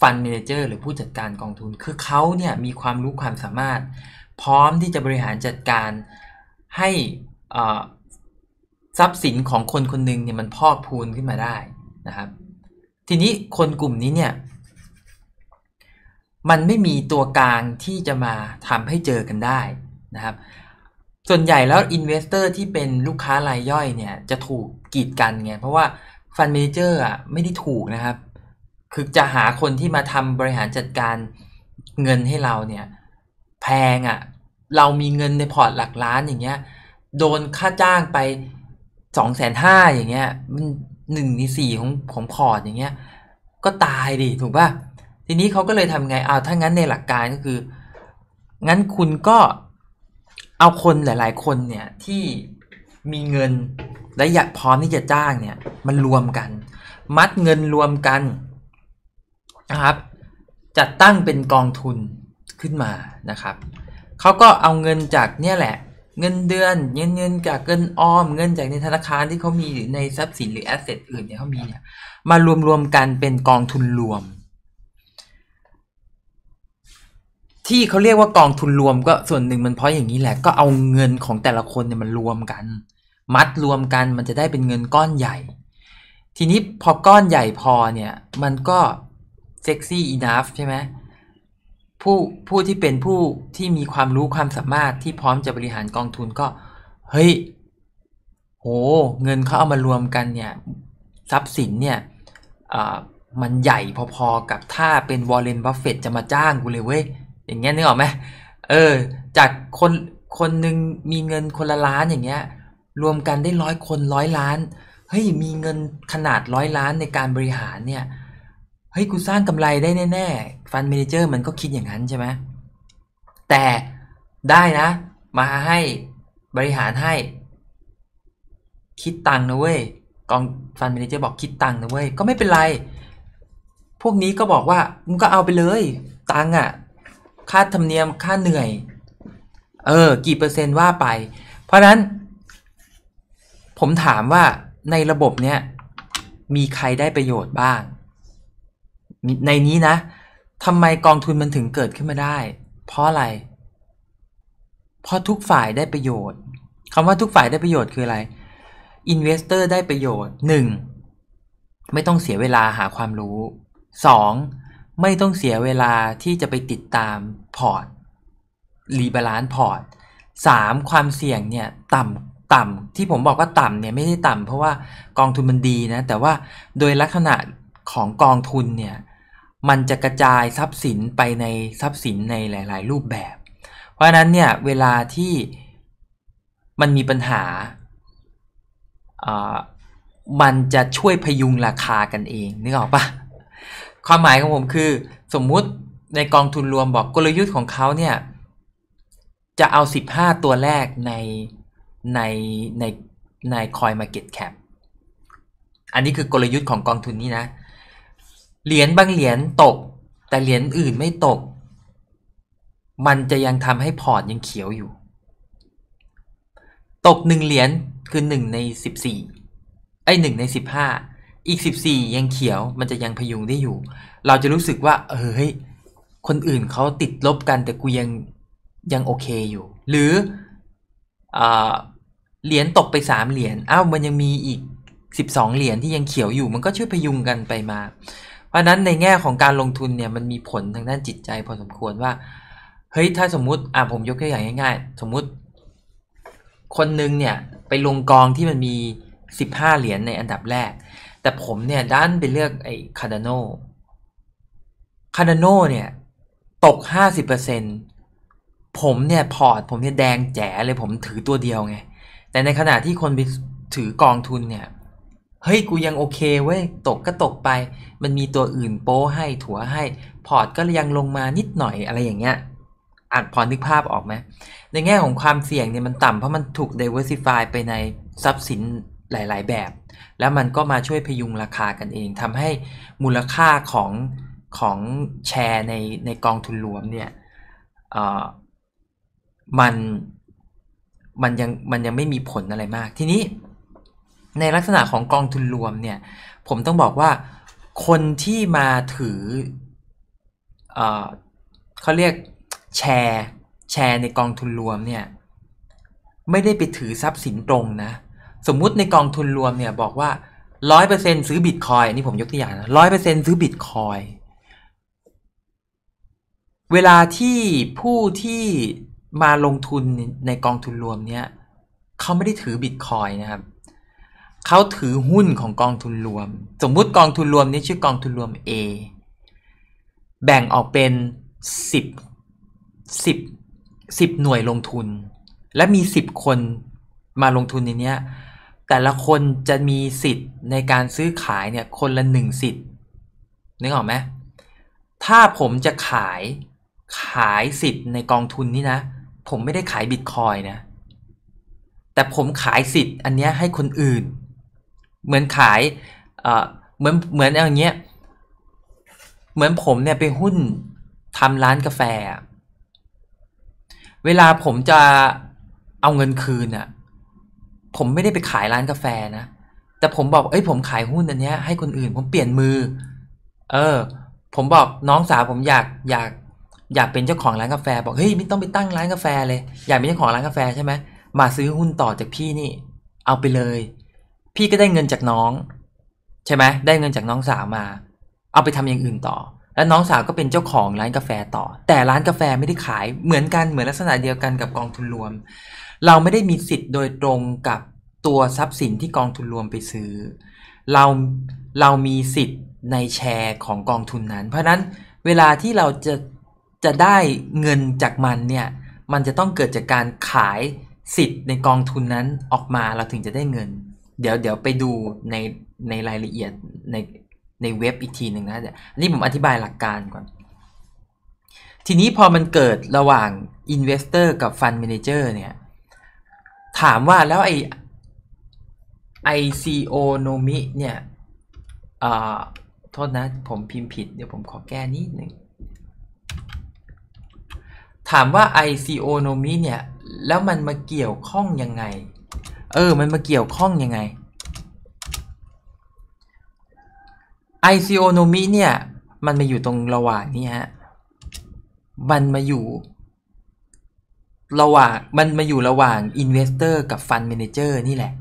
ฟันเมเนเจอร์หรือผู้จัดการกองทุนคือเขาเนี่ยมีความรู้ความสามารถพร้อมที่จะบริหารจัดการให้ทรัพย์สินของคนคนหนึ่งเนี่ยมันพอกพูนขึ้นมาได้นะครับทีนี้คนกลุ่มนี้เนี่ยมันไม่มีตัวกลางที่จะมาทำให้เจอกันได้นะครับส่วนใหญ่แล้วอินเวสเตอร์ที่เป็นลูกค้ารายย่อยเนี่ยจะถูกกีดกันไงเพราะว่าฟันเมเนเจอร์ไม่ได้ถูกนะครับคือจะหาคนที่มาทำบริหารจัดการเงินให้เราเนี่ยแพงเรามีเงินในพอร์ตหลักล้านอย่างเงี้ยโดนค่าจ้างไป250,000อย่างเงี้ย1/4ของพอร์ตอย่างเงี้ยก็ตายดิถูกป่ะทีนี้เขาก็เลยทำไงถ้างั้นในหลักการก็คืองั้นคุณก็เอาคนหลายๆคนเนี่ยที่มีเงินและอยากพร้อมที่จะจ้างเนี่ยมันรวมกันมัดเงินรวมกันนะครับจัดตั้งเป็นกองทุนขึ้นมานะครับเขาก็เอาเงินจากเนี่ยแหละเงินเดือนเงินจากเงินออมเงินจากในธนาคารที่เขามีหรือในทรัพย์สินหรือแอสเซทอื่นที่เขามีเนี่ยมารวมกันเป็นกองทุนรวมที่เขาเรียกว่ากองทุนรวมก็ส่วนหนึ่งมันเพราะอย่างนี้แหละก็เอาเงินของแต่ละคนเนี่ยมันรวมกันมัดรวมกันมันจะได้เป็นเงินก้อนใหญ่ทีนี้พอก้อนใหญ่พอเนี่ยมันก็เซ็กซี่อีนัฟใช่ไหมผู้ที่เป็นผู้ที่มีความรู้ความสามารถที่พร้อมจะบริหารกองทุนก็เฮ้ยโหเงินเขาเอามารวมกันเนี่ยทรัพย์สินเนี่ยมันใหญ่พอๆกับถ้าเป็นวอร์เรน บัฟเฟตต์จะมาจ้างกูเลยเว้ยอย่างเงี้ยนึกออกไหมจากคนหนึ่งมีเงินคนละ1,000,000อย่างเงี้ยรวมกันได้100 คน100 ล้านเฮ้ยมีเงินขนาด100 ล้านในการบริหารเนี่ยเฮ้ยกูสร้างกำไรได้แน่ๆฟันเมเนเจอร์มันก็คิดอย่างนั้นใช่ไหมแต่ได้นะมาให้บริหารให้คิดตังค์นะเว้ยกองฟันเมเนเจอร์บอกคิดตังค์นะเว้ยก็ไม่เป็นไรพวกนี้ก็บอกว่ามึงก็เอาไปเลยตังค์ ค่าธรรมเนียมค่าเหนื่อยกี่เปอร์เซ็นต์ว่าไปเพราะนั้นผมถามว่าในระบบเนี้ยมีใครได้ประโยชน์บ้างในนี้นะทำไมกองทุนมันถึงเกิดขึ้นมาได้เพราะอะไรเพราะทุกฝ่ายได้ประโยชน์คำว่าทุกฝ่ายได้ประโยชน์คืออะไรอินเวสเตอร์ได้ประโยชน์ 1. ไม่ต้องเสียเวลาหาความรู้ 2. ไม่ต้องเสียเวลาที่จะไปติดตามพอร์ตรีบาลานซ์พอร์ต 3. ความเสี่ยงเนี่ยต่ำที่ผมบอกว่าต่ำเนี่ยไม่ได้ต่ำเพราะว่ากองทุนมันดีนะแต่ว่าโดยลักษณะของกองทุนเนี่ยมันจะกระจายทรัพย์สินไปในทรัพย์สินในหลายๆรูปแบบเพราะฉะนั้นเนี่ยเวลาที่มันมีปัญหามันจะช่วยพยุงราคากันเองนึกออกปะความหมายของผมคือสมมุติในกองทุนรวมบอกกลยุทธ์ของเขาเนี่ยจะเอา15ตัวแรกใน Coin Market Cap อันนี้คือกลยุทธ์ของกองทุนนี้นะเหรียญบางเหรียญตกแต่เหรียญอื่นไม่ตกมันจะยังทำให้พอร์ตยังเขียวอยู่ตก1เหรียญคือ1ใน141ใน15อีก14ยังเขียวมันจะยังพยุงได้อยู่เราจะรู้สึกว่าเฮ้ยคนอื่นเขาติดลบกันแต่กูยังโอเคอยู่หรือเหรียญตกไป3เหรียญมันยังมีอีก12เหรียญที่ยังเขียวอยู่มันก็ช่วยพยุงกันไปมาเพราะนั้นในแง่ของการลงทุนเนี่ยมันมีผลทางด้านจิตใจพอสมควรว่าเฮ้ยถ้าสมมุติผมยกตัวอย่างง่ายๆสมมุติคนนึงเนี่ยไปลงกองที่มันมี15เหรียญในอันดับแรกแต่ผมเนี่ยดันไปเลือกไอ้คาร์ดาโน่เนี่ยตก 50% ผมเนี่ยพอร์ตผมเนี่ยแดงแจ๋เลยผมถือตัวเดียวไงแต่ในขณะที่คนไปถือกองทุนเนี่ยเฮ้ยกูยังโอเคเว้ยตกก็ตกไปมันมีตัวอื่นโป้ให้ถัวให้พอร์ตก็ยังลงมานิดหน่อยอะไรอย่างเงี้ยพอนึกภาพออกไหมในแง่ของความเสี่ยงเนี่ยมันต่ำเพราะมันถูก diversify ไปในทรัพย์สินหลายๆแบบแล้วมันก็มาช่วยพยุงราคากันเองทำให้มูลค่าของแชร์ในกองทุนรวมเนี่ยมันยังไม่มีผลอะไรมากทีนี้ในลักษณะของกองทุนรวมเนี่ยผมต้องบอกว่าคนที่มาถือเขาเรียกแชร์ในกองทุนรวมเนี่ยไม่ได้ไปถือทรัพย์สินตรงนะสมมุติในกองทุนรวมเนี่ยบอกว่า 100% ซื้อบิตคอยน์อันนี้ผมยกตัวอย่างนะ 100% ซื้อบิตคอยน์เวลาที่ผู้ที่มาลงทุนในกองทุนรวมเนี่ยเขาไม่ได้ถือบิตคอยน์นะครับเขาถือหุ้นของกองทุนรวมสมมุติกองทุนรวมนี้ชื่อกองทุนรวม A แบ่งออกเป็น10หน่วยลงทุนและมี10คนมาลงทุนในนี้แต่ละคนจะมีสิทธิ์ในการซื้อขายเนี่ยคนละ1สิทธิ์นึกออกไหมถ้าผมจะขายสิทธิ์ในกองทุนนี่นะผมไม่ได้ขายบิตคอยน์นะแต่ผมขายสิทธิ์อันนี้ให้คนอื่นเหมือนขายเหมือนอย่างเงี้ยเหมือนผมเนี่ยไปหุ้นทำร้านกาแฟเวลาผมจะเอาเงินคืนน่ะผมไม่ได้ไปขายร้านกาแฟนะแต่ผมบอกผมขายหุ้นอันเนี้ยให้คนอื่นผมเปลี่ยนมือผมบอกน้องสาวผมอยากเป็นเจ้าของร้านกาแฟบอกเฮ้ยไม่ต้องไปตั้งร้านกาแฟเลยอยากเป็นเจ้าของร้านกาแฟใช่ไหมมาซื้อหุ้นต่อจากพี่นี่เอาไปเลยพี่ก็ได้เงินจากน้องใช่ไหมได้เงินจากน้องสาวมาเอาไปทำอย่างอื่นต่อแล้วน้องสาวก็เป็นเจ้าของร้านกาแฟต่อแต่ร้านกาแฟไม่ได้ขายเหมือนกันเหมือนลักษณะเดียวกันกับกองทุนรวมเราไม่ได้มีสิทธิ์โดยตรงกับตัวทรัพย์สินที่กองทุนรวมไปซื้อเรามีสิทธิ์ในแชร์ของกองทุนนั้นเพราะนั้นเวลาที่เราจะได้เงินจากมันเนี่ยมันจะต้องเกิดจากการขายสิทธิ์ในกองทุนนั้นออกมาเราถึงจะได้เงินเดี๋ยวไปดูในรายละเอียดในเว็บอีกทีหนึ่งนะอันนี้ผมอธิบายหลักการก่อนทีนี้พอมันเกิดระหว่าง Investor กับ Fund Manager เนี่ยถามว่าแล้วไอ้ ICOnomy เนี่ยโทษนะผมพิมพ์ผิดเดี๋ยวผมขอแก้นิดหนึ่ง ถามว่า isonomy เนี่ยแล้วมันมาเกี่ยวข้องยังไงมันมาเกี่ยวข้องยังไง isonomy เนี่ยมันมาอยู่ตรงระหว่างนี้ฮะมันมาอยู่ระหว่างInvestor กับ Fund Manager นี่แหละ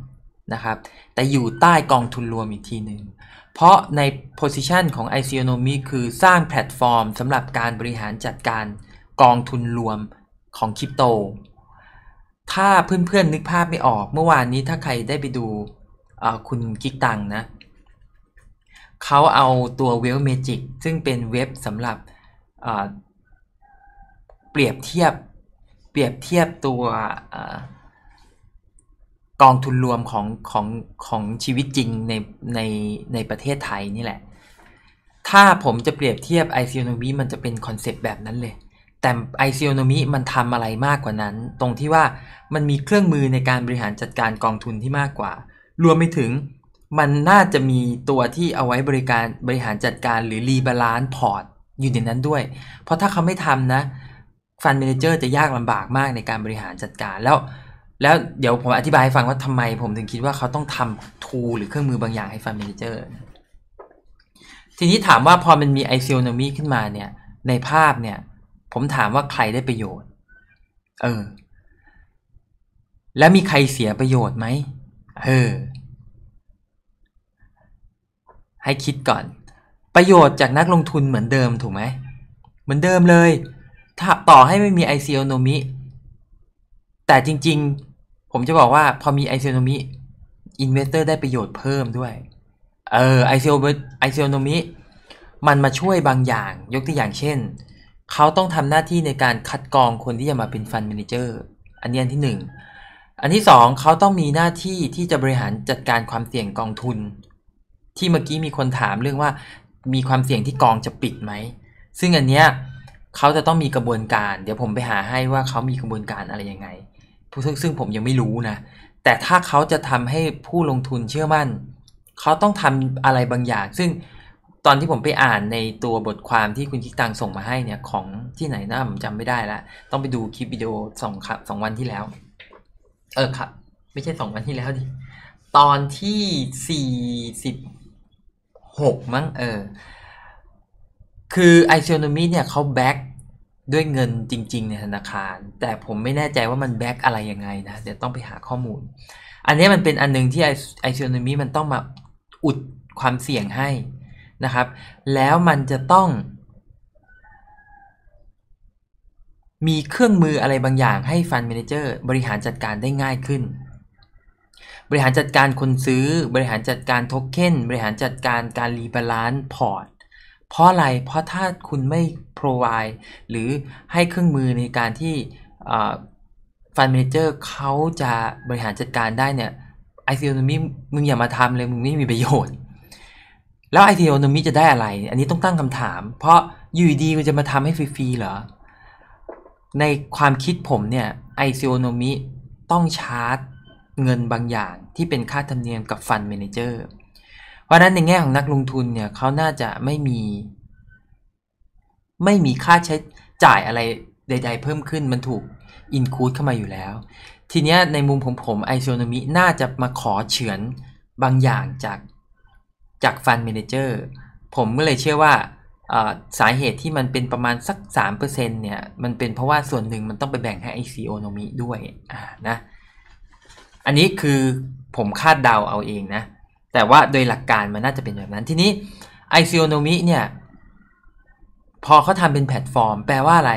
นะครับแต่อยู่ใต้กองทุนรวมอีกทีหนึ่งเพราะใน position ของ isonomy คือสร้างแพลตฟอร์มสำหรับการบริหารจัดการกองทุนรวมของคริปโตถ้าเพื่อนๆนึกภาพไม่ออกเมื่อวานนี้ถ้าใครได้ไปดูคุณกิ๊กตังนะเขาเอาตัว Wealth Magic ซึ่งเป็นเว็บสำหรับเปรียบเทียบตัวกองทุนรวมของชีวิตจริงในประเทศไทยนี่แหละถ้าผมจะเปรียบเทียบ isonomy มันจะเป็นคอนเซปต์แบบนั้นเลยแต่ isonomy มันทำอะไรมากกว่านั้นตรงที่ว่ามันมีเครื่องมือในการบริหารจัดการกองทุนที่มากกว่ารวมไปถึงมันน่าจะมีตัวที่เอาไว้บริหารจัดการหรือรีบาลานซ์พอร์ตอยู่ในนั้นด้วยเพราะถ้าเขาไม่ทำนะฟันเมเนเจอร์จะยากลำบากมากในการบริหารจัดการแล้วเดี๋ยวผมอธิบายให้ฟังว่าทำไมผมถึงคิดว่าเขาต้องทำทูหรือเครื่องมือบางอย่างให้ฟันเมเนเจอร์ทีนี้ถามว่าพอมันมี isonomy ขึ้นมาเนี่ยในภาพเนี่ยผมถามว่าใครได้ประโยชน์แล้วมีใครเสียประโยชน์ไหมให้คิดก่อนประโยชน์จากนักลงทุนเหมือนเดิมถูกไหมเหมือนเดิมเลยถ้าต่อให้ไม่มี isonomy แต่จริงๆผมจะบอกว่าพอมี isonomy investor ได้ประโยชน์เพิ่มด้วยisonomy มันมาช่วยบางอย่างยกตัวอย่างเช่นเขาต้องทำหน้าที่ในการคัดกรองคนที่จะมาเป็น Fund Manager อันนี้อันที่1อันที่2เขาต้องมีหน้าที่ที่จะบริหารจัดการความเสี่ยงกองทุนที่เมื่อกี้มีคนถามเรื่องว่ามีความเสี่ยงที่กองจะปิดไหมซึ่งอันเนี้ยเขาจะต้องมีกระบวนการเดี๋ยวผมไปหาให้ว่าเขามีกระบวนการอะไรยังไงซึ่งผมยังไม่รู้นะแต่ถ้าเขาจะทำให้ผู้ลงทุนเชื่อมั่นเขาต้องทำอะไรบางอย่างซึ่งตอนที่ผมไปอ่านในตัวบทความที่คุณคิกตังส่งมาให้เนี่ยของที่ไหนนะผมจำไม่ได้ละต้องไปดูคลิปวิดีโอสองวันที่แล้วครับไม่ใช่2วันที่แล้วดิตอนที่46มั้งคือ isonomy เนี่ยเขาแบ็กด้วยเงินจริงๆในธนาคารแต่ผมไม่แน่ใจว่ามันแบ็กอะไรยังไงนะเดี๋ยวต้องไปหาข้อมูลอันนี้มันเป็นอันนึงที่ isonomy มันต้องมาอุดความเสี่ยงให้นะครับแล้วมันจะต้องมีเครื่องมืออะไรบางอย่างให้ Fund Manager บริหารจัดการได้ง่ายขึ้นบริหารจัดการคนซื้อบริหารจัดการโทเค็นบริหารจัดการการรีบาลานซ์พอร์ตเพราะอะไรเพราะถ้าคุณไม่ provide หรือให้เครื่องมือในการที่Fund Manager เขาจะบริหารจัดการได้เนี่ย isonomy มึงอย่ามาทำเลยมึงไม่มีประโยชน์แล้ว isonomy จะได้อะไรอันนี้ต้องตั้งคำถามเพราะอยู่ดีมันจะมาทำให้ฟรีๆเหรอในความคิดผมเนี่ย isonomy ต้องชาร์จเงินบางอย่างที่เป็นค่าธรรมเนียมกับ Fund Manager เพราะฉะนั้นในแง่ของนักลงทุนเนี่ยเขาน่าจะไม่มีค่าใช้จ่ายอะไรใดๆเพิ่มขึ้นมันถูก include เข้ามาอยู่แล้วทีเนี้ยในมุมของผม isonomy น่าจะมาขอเฉือนบางอย่างจาก Fund Manager ผมก็เลยเชื่อว่าสาเหตุที่มันเป็นประมาณสัก 3% เนี่ยมันเป็นเพราะว่าส่วนหนึ่งมันต้องไปแบ่งให้ isonomy ด้วยนะอันนี้คือผมคาดเดาเอาเองนะแต่ว่าโดยหลักการมันน่าจะเป็นแบบนั้นทีนี้ isonomy เนี่ยพอเขาทำเป็นแพลตฟอร์มแปลว่าอะไร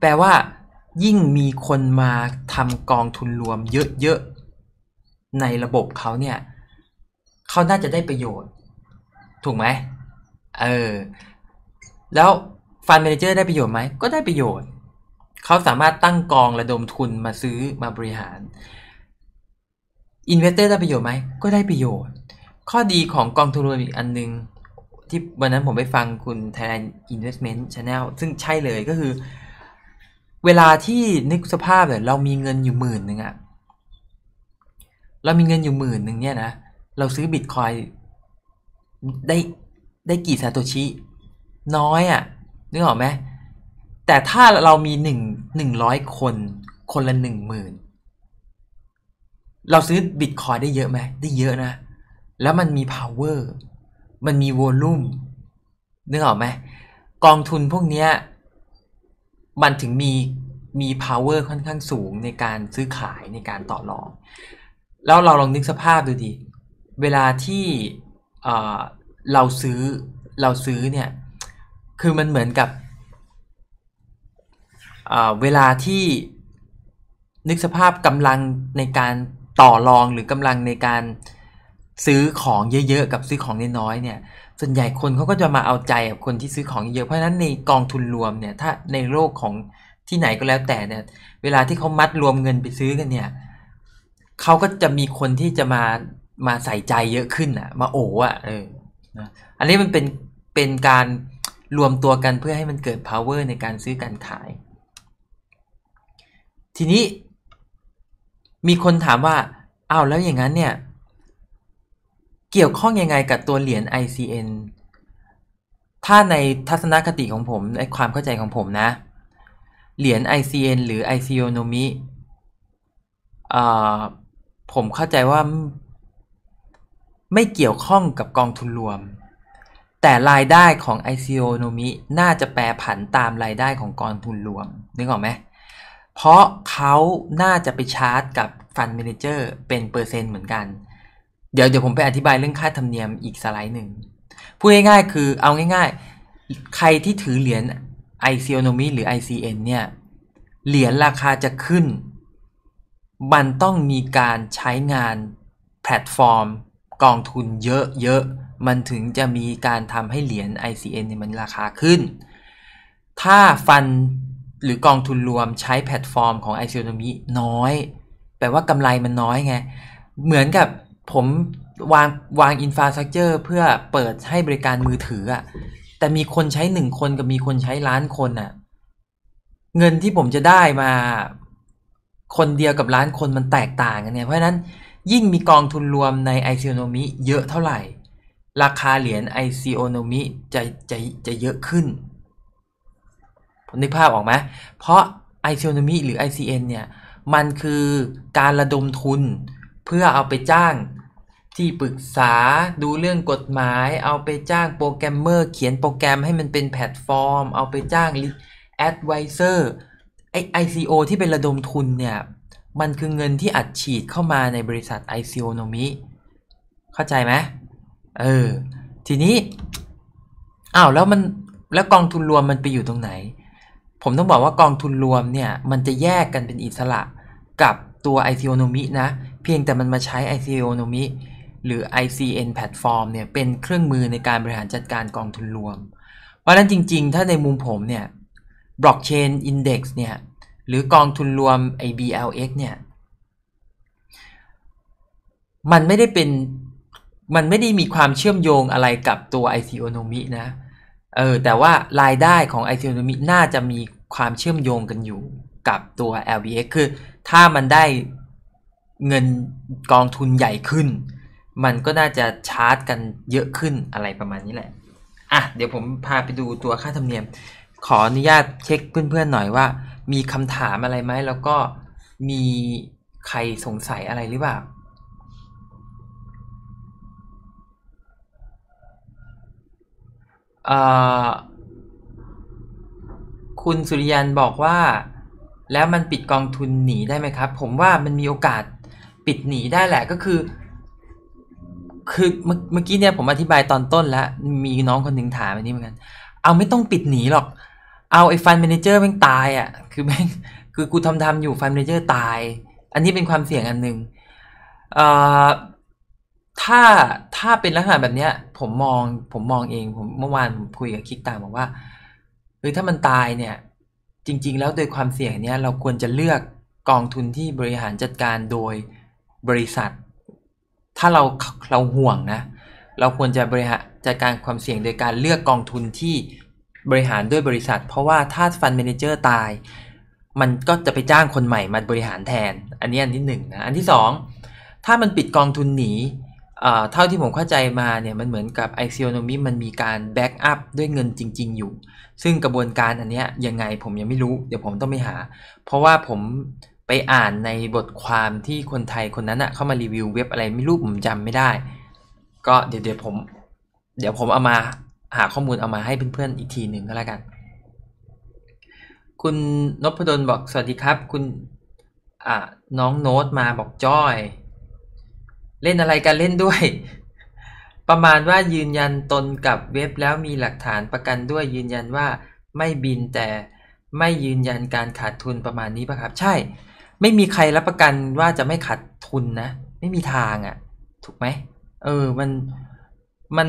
แปลว่ายิ่งมีคนมาทำกองทุนรวมเยอะๆในระบบเขาเนี่ยเขาน่าจะได้ประโยชน์ถูกไหมแล้ว Fund Manager ได้ประโยชน์ไหมก็ได้ประโยชน์เขาสามารถตั้งกองระดมทุนมาซื้อมาบริหาร Investor ได้ประโยชน์ไหมก็ได้ประโยชน์ข้อดีของกองทุนรวมอีกอันนึงที่วันนั้นผมไปฟังคุณ Thailand Investment Channel ซึ่งใช่เลยก็คือเวลาที่นึกสภาพเรามีเงินอยู่10,000อะเรามีเงินอยู่10,000เนี่ยนะเราซื้อบิตคอยได้กี่ซาโตชิน้อยนึกออกไหม แต่ถ้าเรามี100คนคนละ 10,000 เราซื้อบิตคอยได้เยอะไหมได้เยอะนะแล้วมันมี power มันมี volume นึกออกไหมกองทุนพวกเนี้ยมันถึงมี power ค่อนข้างสูงในการซื้อขายในการต่อรองแล้วเราลองนึกสภาพดูดิเวลาที่เราซื้อเนี่ยคือมันเหมือนกับเวลาที่นึกสภาพกำลังในการต่อรองหรือกำลังในการซื้อของเยอะๆกับซื้อของน้อยๆเนี่ยส่วนใหญ่คนเขาก็จะมาเอาใจกับคนที่ซื้อของเยอะเพราะฉะนั้นในกองทุนรวมเนี่ยถ้าในโลกของที่ไหนก็แล้วแต่เนี่ยเวลาที่เขามัดรวมเงินไปซื้อกันเนี่ยเขาก็จะมีคนที่จะมาใส่ใจเยอะขึ้นอ่ะมาโอ้อ่ะอันนี้มันเป็นการรวมตัวกันเพื่อให้มันเกิด power ในการซื้อการขายทีนี้มีคนถามว่าอ้าวแล้วอย่างนั้นเนี่ยเกี่ยวข้องยังไงกับตัวเหรียญ ICN ถ้าในทัศนคติของผมในความเข้าใจของผมนะเหรียญ ICN หรือ Iconomy ผมเข้าใจว่าไม่เกี่ยวข้องกับกองทุนรวมแต่รายได้ของ Iconomy น่าจะแปรผันตามรายได้ของกองทุนรวมนึกออกไหมเพราะเขาน่าจะไปชาร์จกับฟันเมเนเจอร์เป็นเปอร์เซ็นต์เหมือนกันเดี๋ยวผมไปอธิบายเรื่องค่าธรรมเนียมอีกสไลด์หนึ่งพูดง่ายๆคือเอาง่ายๆใครที่ถือเหรียญ Iconomy หรือ ICN เนี่ยเหรียญราคาจะขึ้นมันต้องมีการใช้งานแพลตฟอร์มกองทุนเยอะๆมันถึงจะมีการทำให้เหรียญ ICN เนี่ยมันราคาขึ้นถ้าฟันหรือกองทุนรวมใช้แพลตฟอร์มของ Iconomy น้อยแปลว่ากำไรมันน้อยไงเหมือนกับผมวางอินฟราสตรัคเจอร์เพื่อเปิดให้บริการมือถืออ่ะแต่มีคนใช้1คนกับมีคนใช้ล้านคนอ่ะเงินที่ผมจะได้มาคนเดียวกับล้านคนมันแตกต่างกันไงเพราะฉะนั้นยิ่งมีกองทุนรวมใน Iconomy เยอะเท่าไหร่ราคาเหรียญ Iconomy จะเยอะขึ้นนึกภาพออกไหมเพราะ Iconomy หรือ ICN เนี่ยมันคือการระดมทุนเพื่อเอาไปจ้างที่ปรึกษาดูเรื่องกฎหมายเอาไปจ้างโปรแกรมเมอร์เขียนโปรแกรมให้มันเป็นแพลตฟอร์มเอาไปจ้าง Advisor ไอ้ ICO ที่เป็นระดมทุนเนี่ยมันคือเงินที่อัดฉีดเข้ามาในบริษัท Iconomy เข้าใจไหมทีนี้อ้าวแล้วกองทุนรวมมันไปอยู่ตรงไหนผมต้องบอกว่ากองทุนรวมเนี่ยมันจะแยกกันเป็นอิสระกับตัว Iconomy นะเพียงแต่มันมาใช้ Iconomy หรือ ICN Platform เนี่ยเป็นเครื่องมือในการบริหารจัดการกองทุนรวมเพราะฉะนั้นจริงๆถ้าในมุมผมเนี่ย Blockchain Index เนี่ยหรือกองทุนรวม BLX เนี่ยมันไม่ได้มีความเชื่อมโยงอะไรกับตัว Iconomy นะแต่ว่ารายได้ของ Iconomy น่าจะมีความเชื่อมโยงกันอยู่กับตัว LBX คือถ้ามันได้เงินกองทุนใหญ่ขึ้นมันก็น่าจะชาร์จกันเยอะขึ้นอะไรประมาณนี้แหละอ่ะเดี๋ยวผมพาไปดูตัวค่าธรรมเนียมขออนุญาตเช็คเพื่อนๆหน่อยว่ามีคำถามอะไรไหมแล้วก็มีใครสงสัยอะไรหรือเปล่าคุณสุริยันบอกว่าแล้วมันปิดกองทุนหนีได้ไหมครับผมว่ามันมีโอกาสปิดหนีได้แหละก็คือเมื่อกี้เนี่ยผมอธิบายตอนต้นแล้วมีน้องคนหนึ่งถามอันนี้เหมือนกันเอาไม่ต้องปิดหนีหรอกเอาไอ้ฟันเมเนเจอร์แม่งตายอ่ะคือแม่งคือกูทำอยู่ฟันเมเนเจอร์ตายอันนี้เป็นความเสี่ยงอันหนึ่งถ้าเป็นลักษณะแบบเนี้ยผมมองเองผมเมื่อวานผมคุยกับคิกตาบอกว่าถ้ามันตายเนี่ยจริงๆแล้วโดยความเสี่ยงเนี้ยเราควรจะเลือกกองทุนที่บริหารจัดการโดยบริษัทถ้าเราห่วงนะเราควรจะบริหารจัดการความเสี่ยงโดยการเลือกกองทุนที่บริหารด้วยบริษัทเพราะว่าถ้าฟันเมเนเจอร์ตายมันก็จะไปจ้างคนใหม่มาบริหารแทนอันนี้อันที่1นะอันที่2ถ้ามันปิดกองทุนหนี เท่าที่ผมเข้าใจมาเนี่ยมันเหมือนกับ Axionomy มันมีการแบ็กอัพด้วยเงินจริงๆอยู่ซึ่งกระบวนการอันเนี้ยยังไงผมยังไม่รู้เดี๋ยวผมต้องไปหาเพราะว่าผมไปอ่านในบทความที่คนไทยคนนั้นอะเข้ามารีวิวเว็บอะไรไม่รู้ผมจำไม่ได้ก็เดี๋ยวผมเอามาหาข้อมูลเอามาให้เพื่อนๆอีกทีหนึ่งก็แล้วกันคุณนพดลบอกสวัสดีครับคุณน้องโน้ตมาบอกจ้อยเล่นอะไรกันเล่นด้วยประมาณว่ายืนยันตนกับเว็บแล้วมีหลักฐานประกันด้วยยืนยันว่าไม่บินแต่ไม่ยืนยันการขาดทุนประมาณนี้ป่ะครับใช่ไม่มีใครรับประกันว่าจะไม่ขาดทุนนะไม่มีทางอ่ะถูกไหมมัน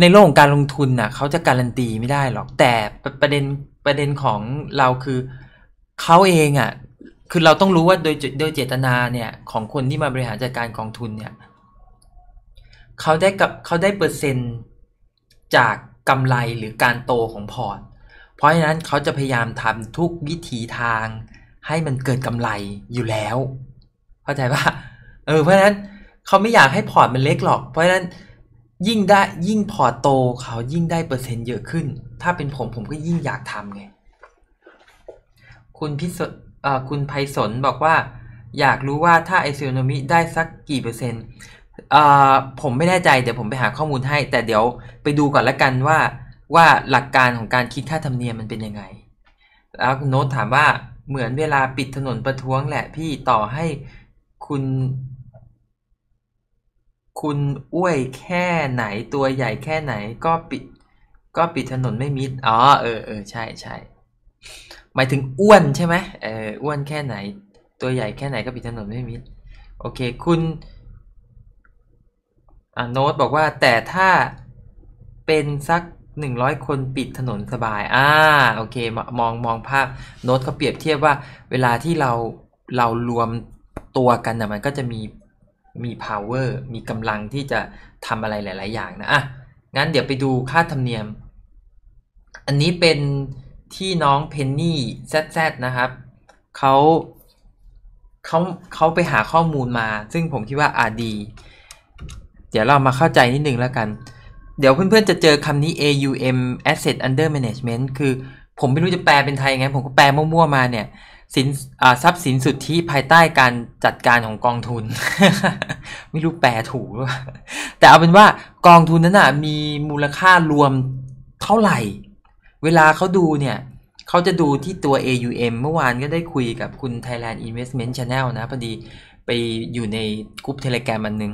ในโลกของการลงทุนน่ะเขาจะการันตีไม่ได้หรอกแต่ประเด็นของเราคือเขาเองอ่ะคือเราต้องรู้ว่าโดยเจตนาเนี่ยของคนที่มาบริหารจัดการกองทุนเนี่ยเขาได้เปอร์เซ็นต์จากกำไรหรือการโตของพอร์ตเพราะฉะนั้นเขาจะพยายามทำทุกวิถีทางให้มันเกิดกำไรอยู่แล้วเข้าใจป่ะเพราะฉะนั้นเขาไม่อยากให้พอร์ตมันเล็กหรอกเพราะฉะนั้นยิ่งพอร์ตโตเขายิ่งได้เปอร์เซ็นต์เยอะขึ้นถ้าเป็นผมก็ยิ่งอยากทำไงคุณไพศลบอกว่าอยากรู้ว่าถ้า Axionomy ได้สักกี่เปอร์เซ็นต์ผมไม่แน่ใจเดี๋ยวผมไปหาข้อมูลให้แต่เดี๋ยวไปดูก่อนละกันว่าหลักการของการคิดค่าธรรมเนียมมันเป็นยังไงแล้วคุณโน้ตถามว่าเหมือนเวลาปิดถนนประท้วงแหละพี่ต่อให้คุณอ้วยแค่ไหนตัวใหญ่แค่ไหนก็ปิดถนนไม่มิดใช่หมายถึงอ้วนใช่ไหมอ้วนแค่ไหนตัวใหญ่แค่ไหนก็ปิดถนนไม่มิดโอเคคุณโน้ตบอกว่าแต่ถ้าเป็นสัก100คนปิดถนนสบายโอเคมองภาพโน้ตเขาเปรียบเทียบว่าเวลาที่เรารวมตัวกันนะมันก็จะมี power มีกำลังที่จะทำอะไรหลายๆอย่างนะงั้นเดี๋ยวไปดูค่าธรรมเนียมอันนี้เป็นที่น้องเพนนี่แซดนะครับเขาไปหาข้อมูลมาซึ่งผมคิดว่าดีเดี๋ยวเรามาเข้าใจนิดนึงแล้วกันเดี๋ยวเพื่อนๆจะเจอคำนี้ AUM Asset Under Management คือผมไม่รู้จะแปลเป็นไทยไงผมก็แปลมั่วๆมาเนี่ยทรัพย์สินสุทธิภายใต้การจัดการของกองทุน ไม่รู้แปลถูกหรือเปล่าแต่เอาเป็นว่ากองทุนนั้นมีมูลค่ารวมเท่าไหร่เวลาเขาดูเนี่ยเขาจะดูที่ตัว AUM เมื่อวานก็ได้คุยกับคุณ Thailand Investment Channel นะพอดีไปอยู่ในกลุ่ม Telegram อันนึง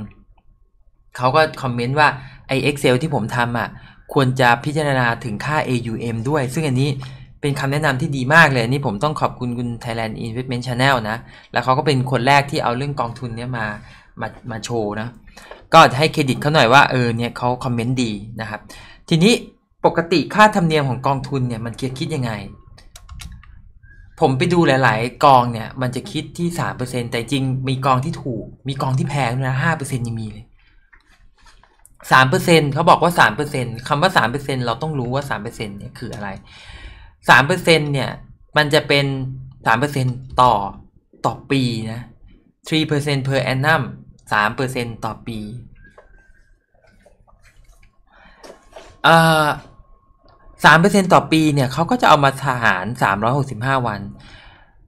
เขาก็คอมเมนต์ว่าไอ้ Excel ที่ผมทำควรจะพิจารณาถึงค่า AUM ด้วยซึ่งอันนี้เป็นคำแนะนำที่ดีมากเลยนี่ผมต้องขอบคุณคุณ Thailand Investment Channel นะแล้วเขาก็เป็นคนแรกที่เอาเรื่องกองทุนเนี่ยมาโชว์นะก็ให้เครดิตเขาหน่อยว่าเนี่ยเขาคอมเมนต์ดีนะครับทีนี้ปกติค่าธรรมเนียมของกองทุนเนี่ยมันคิดยังไงผมไปดูหลายๆกองเนี่ยมันจะคิดที่ 3% แต่จริงมีกองที่ถูกมีกองที่แพงนะ 5% ยังมีเลย 3% เขาบอกว่า 3% คำว่า 3% เราต้องรู้ว่า 3% เนี่ยคืออะไร 3% เนี่ยมันจะเป็น 3% ต่อปีนะ 3% per annum 3% ต่อปี3% ต่อปีเนี่ยเขาก็จะเอามาหาร365วัน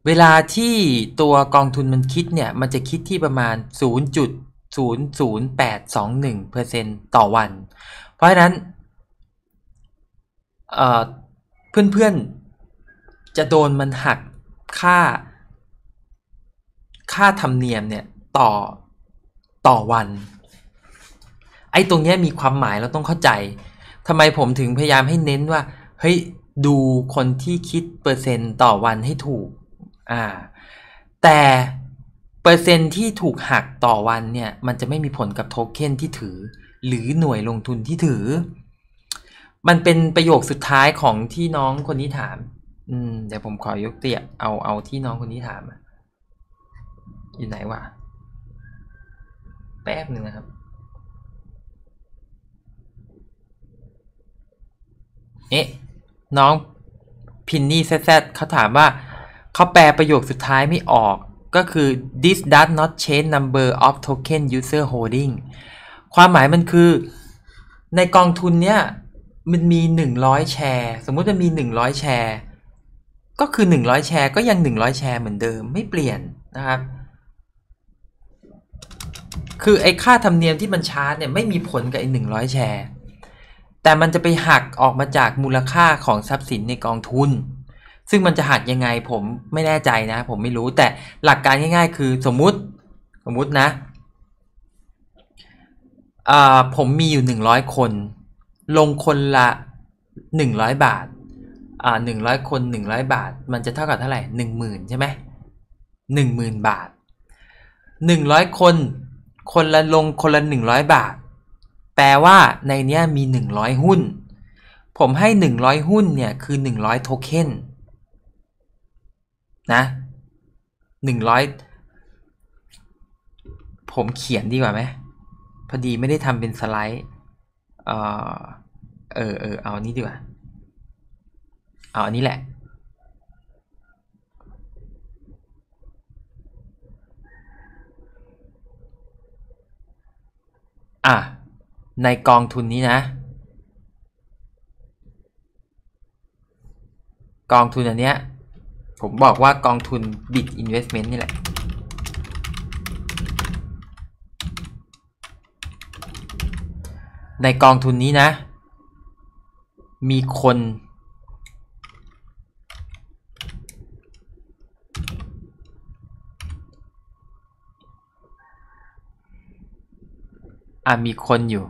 เวลาที่ตัวกองทุนมันคิดเนี่ยมันจะคิดที่ประมาณ 0.00821% ต่อวันเพราะฉะนั้นเพื่อนๆจะโดนมันหักค่าธรรมเนียมเนี่ยต่อวันไอ้ตรงนี้มีความหมายเราต้องเข้าใจทำไมผมถึงพยายามให้เน้นว่าเฮ้ยดูคนที่คิดเปอร์เซ็นต์ต่อวันให้ถูกแต่เปอร์เซ็นต์ที่ถูกหักต่อวันเนี่ยมันจะไม่มีผลกับโทเค็นที่ถือหรือหน่วยลงทุนที่ถือมันเป็นประโยคสุดท้ายของที่น้องคนนี้ถามเดี๋ยวผมขอยกเตี่ยเอาที่น้องคนนี้ถามอยู่ไหนวะแป๊บหนึ่งนะครับน้องพินนี่แซดเขาถามว่าเขาแปลประโยคสุดท้ายไม่ออก ก็คือ this does not change number of token user holding ความหมายมันคือในกองทุนเนี้ยมันมี100แชร์สมมุติมันมี100แชร์ก็คือ100แชร์ก็ยัง100แชร์เหมือนเดิมไม่เปลี่ยนนะครับคือไอ้ค่าธรรมเนียมที่มันชาร์จเนี่ยไม่มีผลกับไอ้100แชร์แต่มันจะไปหักออกมาจากมูลค่าของทรัพย์สินในกองทุนซึ่งมันจะหักยังไงผมไม่แน่ใจนะผมไม่รู้แต่หลักการง่ายๆคือสมมุตินะผมมีอยู่100คนลงคนละ100บาท100คน100บาทมันจะเท่ากับเท่าไหร่ 10,000 ใช่ไหม 10,000 บาท100คนคนละลงคนละ100บาทแปลว่าในเนี้ยมี100หุ้นผมให้100หุ้นเนี่ยคือ100โทเค็นนะ100ผมเขียนดีกว่าไหมพอดีไม่ได้ทำเป็นสไลด์เอานี้ดีกว่าเอาอันนี้แหละในกองทุนนี้นะกองทุนอันเนี้ยผมบอกว่ากองทุน Bit Investment นี่แหละในกองทุนนี้นะมีคนอยู่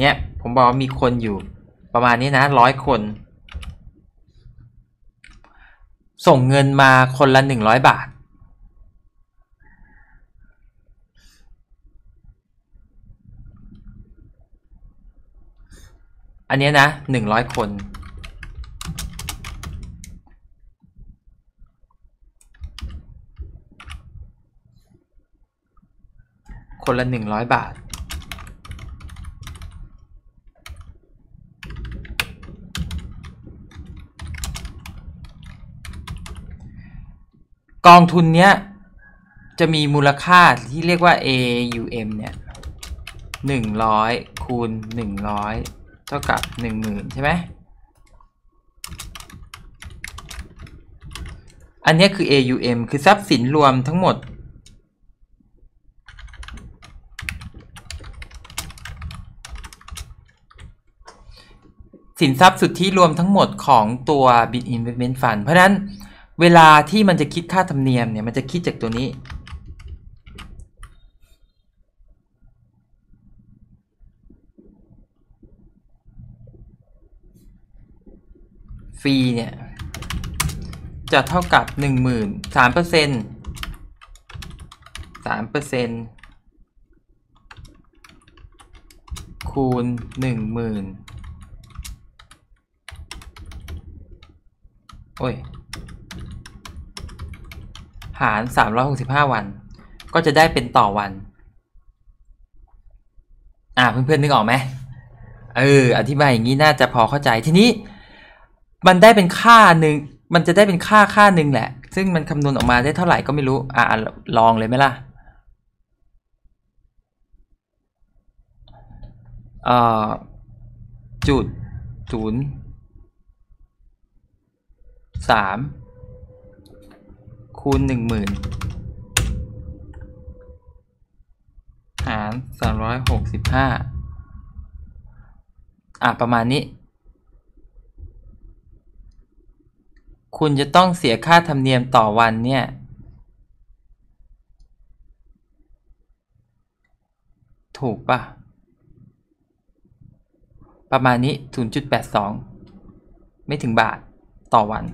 เนี่ยผมบอกว่ามีคนอยู่ประมาณนี้นะ100คนส่งเงินมาคนละ100บาทอันนี้นะ100คนคนละ100บาทกองทุนเนี้ยจะมีมูลค่าที่เรียกว่า AUM เนี่ย100คูณ100เท่ากับ 10,000 ใช่ไหมอันนี้คือ AUM คือทรัพย์สินรวมทั้งหมดสินทรัพย์สุทธิรวมทั้งหมดของตัว Bit Investment Fund เพราะนั้นเวลาที่มันจะคิดค่าธรรมเนียมเนี่ยมันจะคิดจากตัวนี้ฟรีเนี่ยจะเท่ากับ 10,000 3% คูณ 10,000โอ้ยหาร365วันก็จะได้เป็นต่อวันเพื่อนๆนึกออกไหมอธิบายอย่างนี้น่าจะพอเข้าใจทีนี้มันได้เป็นค่าหนึ่งมันจะได้เป็นค่าหนึ่งแหละซึ่งมันคำนวณออกมาได้เท่าไหร่ก็ไม่รู้ลองเลยไหมล่ะจุด0.3 คูณ 10,000 หาร 365ประมาณนี้คุณจะต้องเสียค่าธรรมเนียมต่อวันเนี่ยถูกป่ะประมาณนี้ 0.82 ไม่ถึงบาทต่อวัน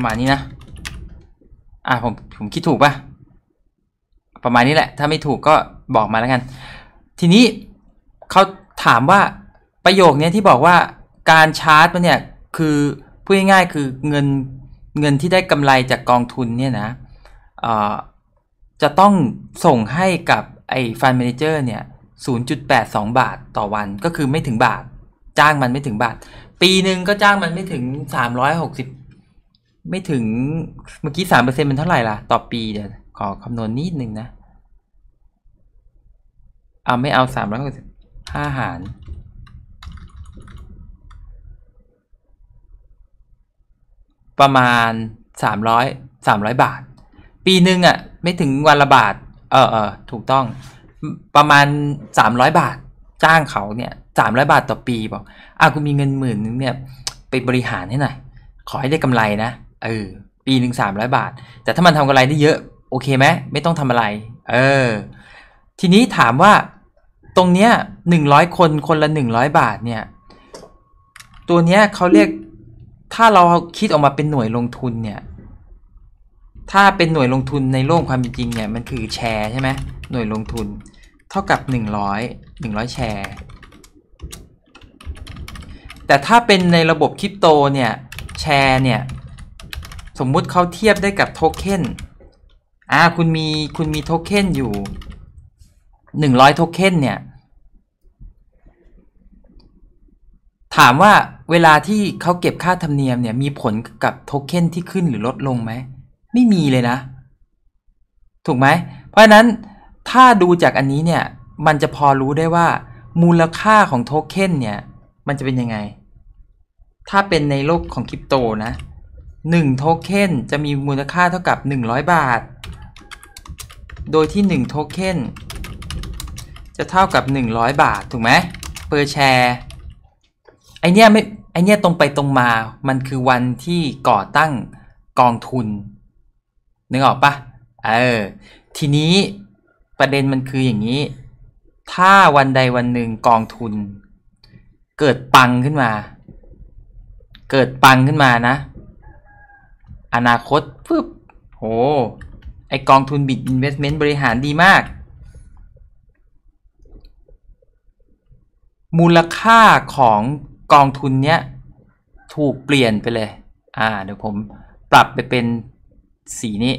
ประมาณนี้นะผมคิดถูกป่ะประมาณนี้แหละถ้าไม่ถูกก็บอกมาแล้วกันทีนี้เขาถามว่าประโยคนี้ที่บอกว่าการชาร์จมันเนี่ยคือพูดง่ายๆคือเงินที่ได้กำไรจากกองทุนเนี่ยนะจะต้องส่งให้กับ ไอ้ Fund Manager เนี่ย 0.82 บาทต่อวันก็คือไม่ถึงบาทจ้างมันไม่ถึงบาทปีหนึ่งก็จ้างมันไม่ถึง360ไม่ถึงเมื่อกี้ 3% มันเท่าไหร่ล่ะต่อปีเดี๋ยวขอคำนวณนิดนึงนะเอาไม่เอา365หารประมาณ300บาทปีหนึ่งอ่ะไม่ถึงวันละบาทถูกต้องประมาณ300บาทจ้างเขาเนี่ย300บาทต่อปีบอกกูมีเงิน10,000เนี่ยไปบริหารให้หน่อยขอให้ได้กำไรนะปีหนึ่ง300บาทแต่ถ้ามันทำกำไรได้เยอะโอเคไหมไม่ต้องทำอะไรทีนี้ถามว่าตรงเนี้ย100คนคนละ100บาทเนี่ยตัวเนี้ยเขาเรียกถ้าเราคิดออกมาเป็นหน่วยลงทุนเนี่ยถ้าเป็นหน่วยลงทุนในโลกความเป็นจริงเนี่ยมันคือแชร์ใช่ไหมหน่วยลงทุนเท่ากับ100แชร์แต่ถ้าเป็นในระบบคริปโตเนี่ยแชร์เนี่ยสมมุติเขาเทียบได้กับโทเค็นคุณมีโทเค็นอยู่100โทเค็นเนี่ยถามว่าเวลาที่เขาเก็บค่าธรรมเนียมเนี่ยมีผลกับโทเค็นที่ขึ้นหรือลดลงไหมไม่มีเลยนะถูกไหมเพราะฉะนั้นถ้าดูจากอันนี้เนี่ยมันจะพอรู้ได้ว่ามูลค่าของโทเค็นเนี่ยมันจะเป็นยังไงถ้าเป็นในโลกของคริปโตนะ1โทเค็นจะมีมูลค่าเท่ากับ100บาทโดยที่1โทเค็นจะเท่ากับ100บาทถูกไหมเปอร์แชร์ไอเนี้ยตรงไปตรงมามันคือวันที่ก่อตั้งกองทุนนึกออกปะทีนี้ประเด็นมันคืออย่างนี้ถ้าวันใดวันหนึ่งกองทุนเกิดปังขึ้นมานะอนาคตปึ๊บโหไอกองทุนบิตอินเวสเมนต์บริหารดีมากมูลค่าของกองทุนเนี้ยถูกเปลี่ยนไปเลยเดี๋ยวผมปรับไปเป็นสีนี้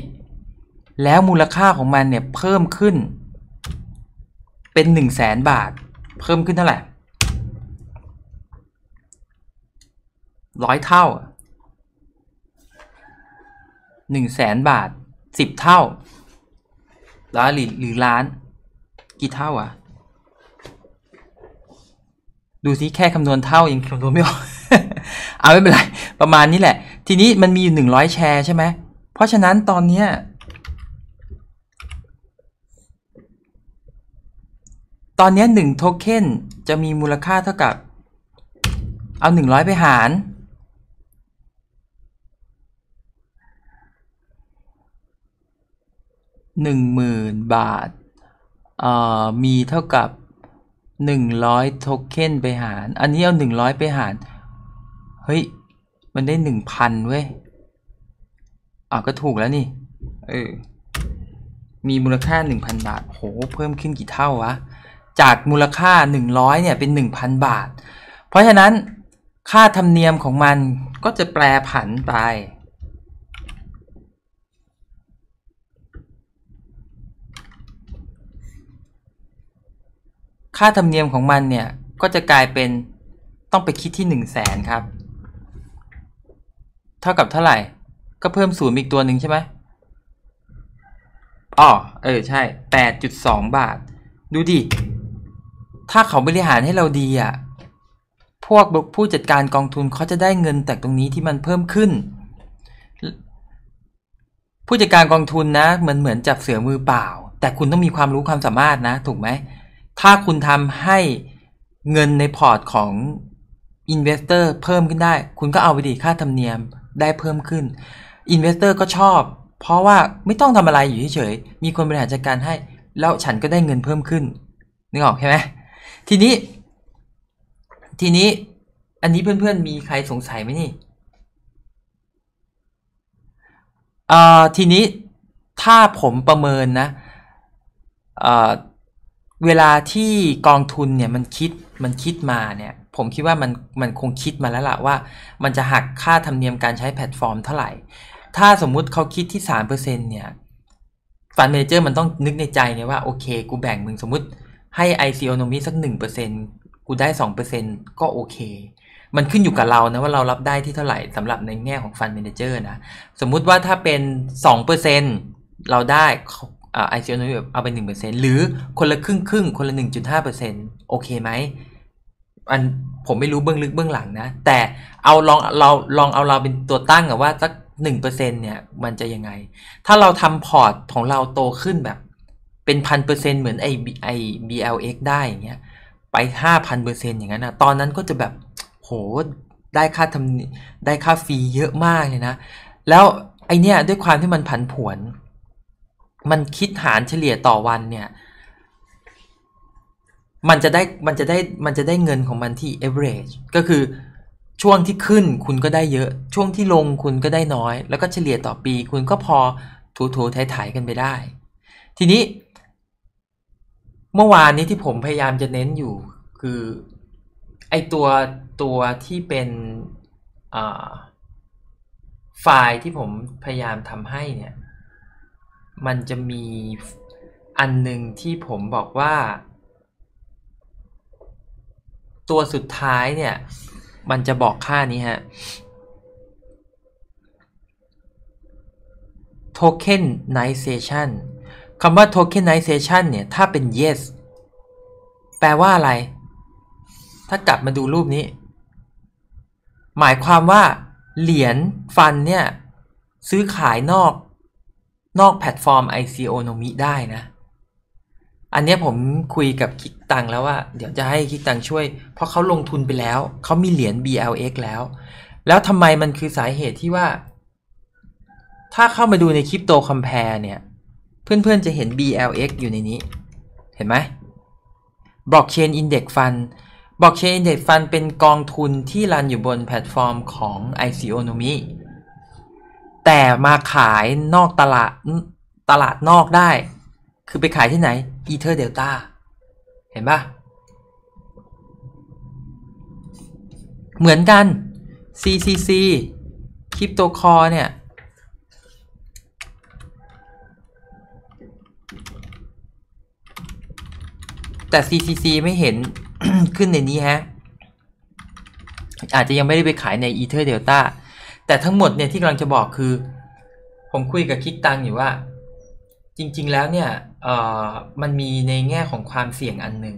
แล้วมูลค่าของมันเนี่ยเพิ่มขึ้นเป็น 100,000 บาทเพิ่มขึ้นเท่าไหร่100 เท่า 100,000 บาท10 เท่าแล้วหรือล้านกี่เท่าดูสิแค่คำนวณเท่ายังคำนวณไม่ออกเอาไม่เป็นไรประมาณนี้แหละทีนี้มันมีอยู่100แชร์ใช่ไหมเพราะฉะนั้นตอนเนี้ย1โทเค็นจะมีมูลค่าเท่ากับเอา100ไปหาร10,000 บาทมีเท่ากับ100โทเค็นไปหารอันนี้เอา100ไปหารเฮ้ยมันได้ 1,000 เว้ยก็ถูกแล้วนี่มีมูลค่า 1,000 บาทโหเพิ่มขึ้นกี่เท่าวะจากมูลค่า100เนี่ยเป็น 1,000 บาทเพราะฉะนั้นค่าธรรมเนียมของมันก็จะแปรผันไปค่าธรรมเนียมของมันเนี่ยก็จะกลายเป็นต้องไปคิดที่ 100,000 ครับเท่ากับเท่าไหร่ก็เพิ่ม0อีกตัวหนึ่งใช่ไหมใช่ 8.2 บาทดูดิถ้าเขาบริหารให้เราดีพวกผู้จัดการกองทุนเขาจะได้เงินจากตรงนี้ที่มันเพิ่มขึ้นผู้จัดการกองทุนนะเหมือนจับเสือมือเปล่าแต่คุณต้องมีความรู้ความสามารถนะถูกไหมถ้าคุณทำให้เงินในพอร์ตของอินเวสเตอร์เพิ่มขึ้นได้คุณก็เอาไปดีค่าธรรมเนียมได้เพิ่มขึ้นอินเวสเตอร์ก็ชอบเพราะว่าไม่ต้องทำอะไรอยู่เฉยๆมีคนบริหารจัดการให้แล้วฉันก็ได้เงินเพิ่มขึ้นนึกออกใช่ไหมทีนี้อันนี้เพื่อนๆมีใครสงสัยไหมนี่ทีนี้ถ้าผมประเมินนะเวลาที่กองทุนเนี่ยมันคิดมาเนี่ยผมคิดว่ามันคงคิดมาแล้วล่ะว่ามันจะหักค่าธรรมเนียมการใช้แพลตฟอร์มเท่าไหร่ถ้าสมมุติเขาคิดที่ 3% เนี่ย ฟันเมเจอร์มันต้องนึกในใจเนี่ยว่าโอเคกูแบ่งมึงสมมุติให้ ICO โนมิสัก 1% กูได้ 2% ก็โอเคมันขึ้นอยู่กับเรานะว่าเรารับได้ที่เท่าไหร่สำหรับในแง่ของฟันเมเจอร์นะสมมุติว่าถ้าเป็น 2% เราได้ICO โนมิแบบเอาไป 1% หรือคนละครึ่งคนละ 1.5% โอเคไหมอันผมไม่รู้เบื้องลึกเบื้องหลังนะแต่เอาลองเอาเราเป็นตัวตั้งอะว่าสัก 1% เนี่ยมันจะยังไงถ้าเราทำพอร์ตของเราโตขึ้นแบบเป็น 1,000% เหมือนไอ้ BLX ได้อย่างเงี้ยไป 5,000% อย่างนั้นนะตอนนั้นก็จะแบบโหได้ค่าฟรีเยอะมากเลยนะแล้วไอเนี้ยด้วยความที่มันผันผวนมันคิดหารเฉลี่ยต่อวันเนี่ยมันจะได้เงินของมันที่ average ก็คือช่วงที่ขึ้นคุณก็ได้เยอะช่วงที่ลงคุณก็ได้น้อยแล้วก็เฉลี่ยต่อปีคุณก็พอถูๆไถๆกันไปได้ทีนี้เมื่อวานนี้ที่ผมพยายามจะเน้นอยู่คือไอตัวที่เป็นไฟล์ที่ผมพยายามทำให้เนี่ยมันจะมีอันหนึ่งที่ผมบอกว่าตัวสุดท้ายเนี่ยมันจะบอกค่านี้ฮะ tokenization คำว่า tokenization เนี่ยถ้าเป็น yes แปลว่าอะไรถ้ากลับมาดูรูปนี้หมายความว่าเหรียญฟันเนี่ยซื้อขายนอกแพลตฟอร์ม ICO โนมิได้นะอันนี้ผมคุยกับคิกตังแล้วว่าเดี๋ยวจะให้คิกตังช่วยเพราะเขาลงทุนไปแล้วเขามีเหรียญ BLX แล้วทำไมมันคือสาเหตุที่ว่าถ้าเข้ามาดูในคริปโตคอมแพร์เนี่ยเพื่อนๆจะเห็น BLX อยู่ในนี้เห็นไหม Blockchain Index Fund Blockchain Index Fund เป็นกองทุนที่รันอยู่บนแพลตฟอร์มของ ICO โนมิแต่มาขายนอกตลาดนอกได้คือไปขายที่ไหน Ether Delta เห็นป่ะเหมือนกัน CCC CryptoCore เนี่ยแต่ CCC ไม่เห็น ขึ้นในนี้ฮะอาจจะยังไม่ได้ไปขายใน Ether Delta แต่ทั้งหมดเนี่ยที่กำลังจะบอกคือผมคุยกับคิกตังอยู่ว่าจริงๆแล้วเนี่ยมันมีในแง่ของความเสี่ยงอันหนึ่ง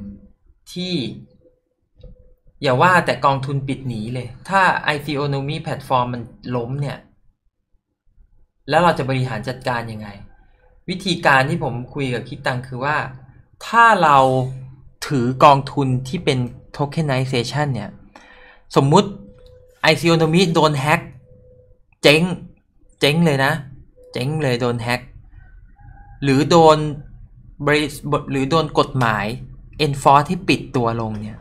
ที่อย่าว่าแต่กองทุนปิดหนีเลยถ้า ICO โนมิแพลตฟอร์มมันล้มเนี่ยแล้วเราจะบริหารจัดการยังไงวิธีการที่ผมคุยกับคิดตังคือว่าถ้าเราถือกองทุนที่เป็น tokenization เนี่ยสมมุติ ICO โนมิโดนแฮ็กเจ๊งเลยนะเจ๊งเลยโดนแฮ็กหรือโดนกฎหมาย enforce ที่ปิดตัวลงเนี่ย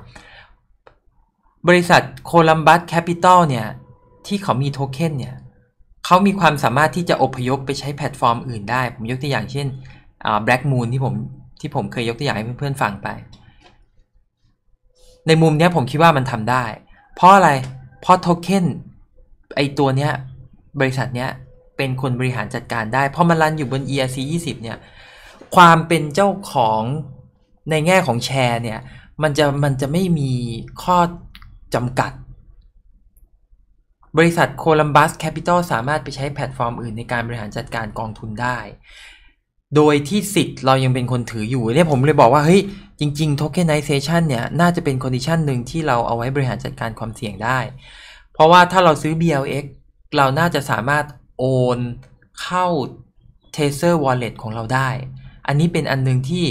บริษัท Columbus Capital เนี่ยที่เขามีโทเค็นเนี่ยเขามีความสามารถที่จะอพยพไปใช้แพลตฟอร์มอื่นได้ผมยกตัวอย่างเช่นBlack Moon ที่ผมเคยยกตัวอย่างให้เพื่อนๆฟังไปในมุมเนี้ยผมคิดว่ามันทำได้เพราะอะไรเพราะโทเค็นไอตัวเนี้ยบริษัทเนี้ยเป็นคนบริหารจัดการได้เพราะมันรันอยู่บน ERC 20เนี่ยความเป็นเจ้าของในแง่ของแชร์เนี่ยมันจะไม่มีข้อจำกัดบริษัท Columbus Capital สามารถไปใช้แพลตฟอร์มอื่นในการบริหารจัดการกองทุนได้โดยที่สิทธิ์เรายังเป็นคนถืออยู่เนี่ยผมเลยบอกว่าเฮ้ยจริงๆ tokenization เนี่ยน่าจะเป็น condition หนึ่งที่เราเอาไว้บริหารจัดการความเสี่ยงได้เพราะว่าถ้าเราซื้อ BLX เราน่าจะสามารถโอนเข้า Tether Wallet ของเราได้อันนี้เป็นอันนึงที่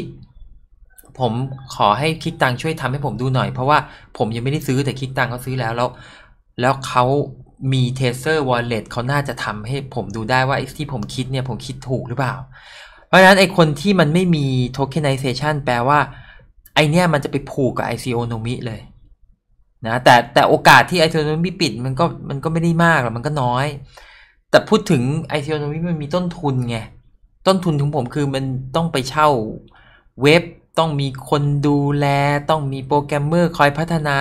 ผมขอให้คิกตังช่วยทำให้ผมดูหน่อยเพราะว่าผมยังไม่ได้ซื้อแต่คิกตังเขาซื้อแล้วเขามี Tether Wallet เขาน่าจะทำให้ผมดูได้ว่าที่ผมคิดเนี่ยผมคิดถูกหรือเปล่าเพราะฉะนั้นไอคนที่มันไม่มี Tokenization แปลว่าไอเนี้ยมันจะไปผูกกับ ICO โนมิเลยนะแต่โอกาสที่ ICO โนมิปิดมันก็ไม่ได้มากหรอกมันก็น้อยแต่พูดถึง ICO โนมิมันมีต้นทุนไงต้นทุนของผมคือมันต้องไปเช่าเว็บต้องมีคนดูแลต้องมีโปรแกรมเมอร์คอยพัฒนา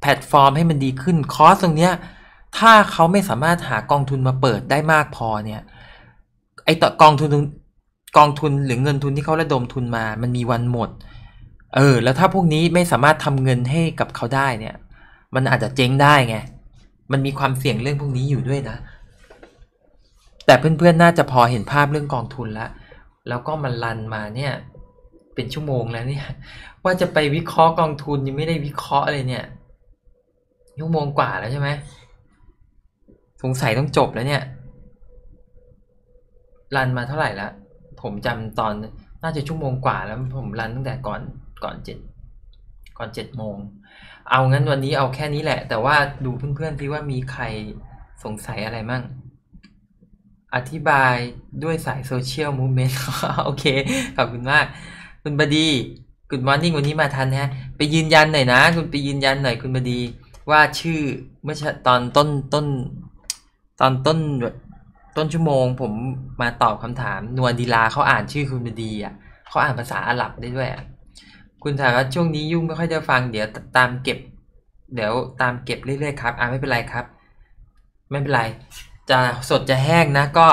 แพลตฟอร์มให้มันดีขึ้นคอสตรงเนี้ยถ้าเขาไม่สามารถหากองทุนมาเปิดได้มากพอเนี่ยไอ้กองทุน กองทุนหรือเงินทุนที่เขาระดมทุนมามันมีวันหมดแล้วถ้าพวกนี้ไม่สามารถทำเงินให้กับเขาได้เนี่ยมันอาจจะเจ๊งได้ไงมันมีความเสี่ยงเรื่องพวกนี้อยู่ด้วยนะแต่เพื่อนๆน่าจะพอเห็นภาพเรื่องกองทุนแล้วก็มันรันมาเนี่ยเป็นชั่วโมงแล้วเนี่ยว่าจะไปวิเคราะห์กองทุนยังไม่ได้วิเคราะห์เลยเนี่ยชั่วโมงกว่าแล้วใช่ไหมสงสัยต้องจบแล้วเนี่ยรันมาเท่าไหร่แล้วผมจำตอนน่าจะชั่วโมงกว่าแล้วผมรันตั้งแต่ก่อนเจ็ดโมงเอางั้นวันนี้เอาแค่นี้แหละแต่ว่าดูเพื่อนๆที่ว่ามีใครสงสัยอะไรมั่งอธิบายด้วยสายโซเชียลมูฟเมนต์ โอเคขอบคุณมากคุณบดีGood Morning วันนี้มาทันฮะไปยืนยันหน่อยนะคุณไปยืนยันหน่อยคุณบดีว่าชื่อเมื่อตอนต้นชั่วโมงผมมาตอบคำถามนวลดีลาเขาอ่านชื่อคุณบดีอ่ะเขาอ่านภาษาอาหรับได้ด้วยคุณถามว่าช่วงนี้ยุ่งไม่ค่อยจะฟังเดี๋ยวตามเก็บเรื่อยๆครับไม่เป็นไรครับไม่เป็นไรจะสดจะแห้งนะก็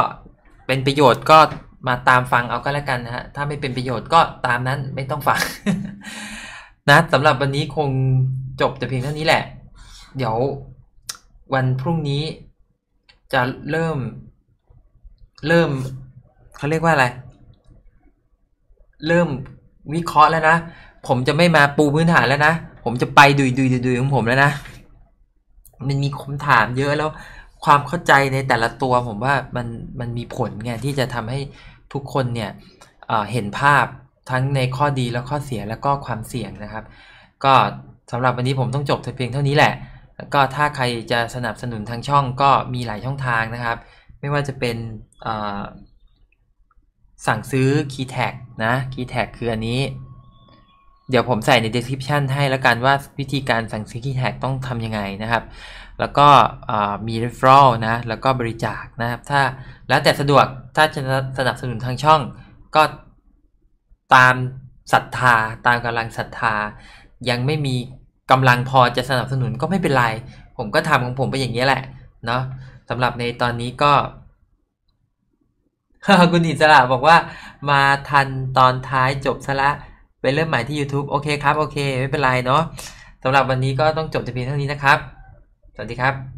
เป็นประโยชน์ก็มาตามฟังเอาก็แล้วกันนะฮะถ้าไม่เป็นประโยชน์ก็ตามนั้นไม่ต้องฟัง นะสำหรับวันนี้คงจบแต่เพียงเท่านี้แหละเดี๋ยววันพรุ่งนี้จะเริ่มเขาเรียกว่าอะไรเริ่มวิเคราะห์แล้วนะผมจะไม่มาปูพื้นฐานแล้วนะผมจะไปดุยของผมแล้วนะมันมีคำถามเยอะแล้วความเข้าใจในแต่ละตัวผมว่ามันมีผลไงที่จะทำให้ทุกคนเนี่ยเห็นภาพทั้งในข้อดีและข้อเสียแล้วก็ความเสี่ยงนะครับก็สำหรับวันนี้ผมต้องจบแต่เพียงเท่านี้แหละแล้วก็ถ้าใครจะสนับสนุนทางช่องก็มีหลายช่องทางนะครับไม่ว่าจะเป็นสั่งซื้อ Key Tag นะ Key Tag คืออันนี้เดี๋ยวผมใส่ใน description ให้แล้วกันว่าวิธีการสั่งซื้อ Key Tag ต้องทำยังไงนะครับแล้วก็มี referral นะแล้วก็บริจาคนะครับถ้าแล้วแต่สะดวกถ้าจะสนับสนุนทางช่องก็ตามศรัทธาตามกำลังศรัทธายังไม่มีกำลังพอจะสนับสนุนก็ไม่เป็นไรผมก็ทำของผมไปอย่างนี้แหละเนาะสำหรับในตอนนี้ก็ คุณอิสระบอกว่ามาทันตอนท้ายจบซะละไปเริ่มใหม่ที่ YouTube โอเคครับโอเคไม่เป็นไรเนาะสำหรับวันนี้ก็ต้องจบแต่เพียงเท่านี้นะครับสวัสดีครับ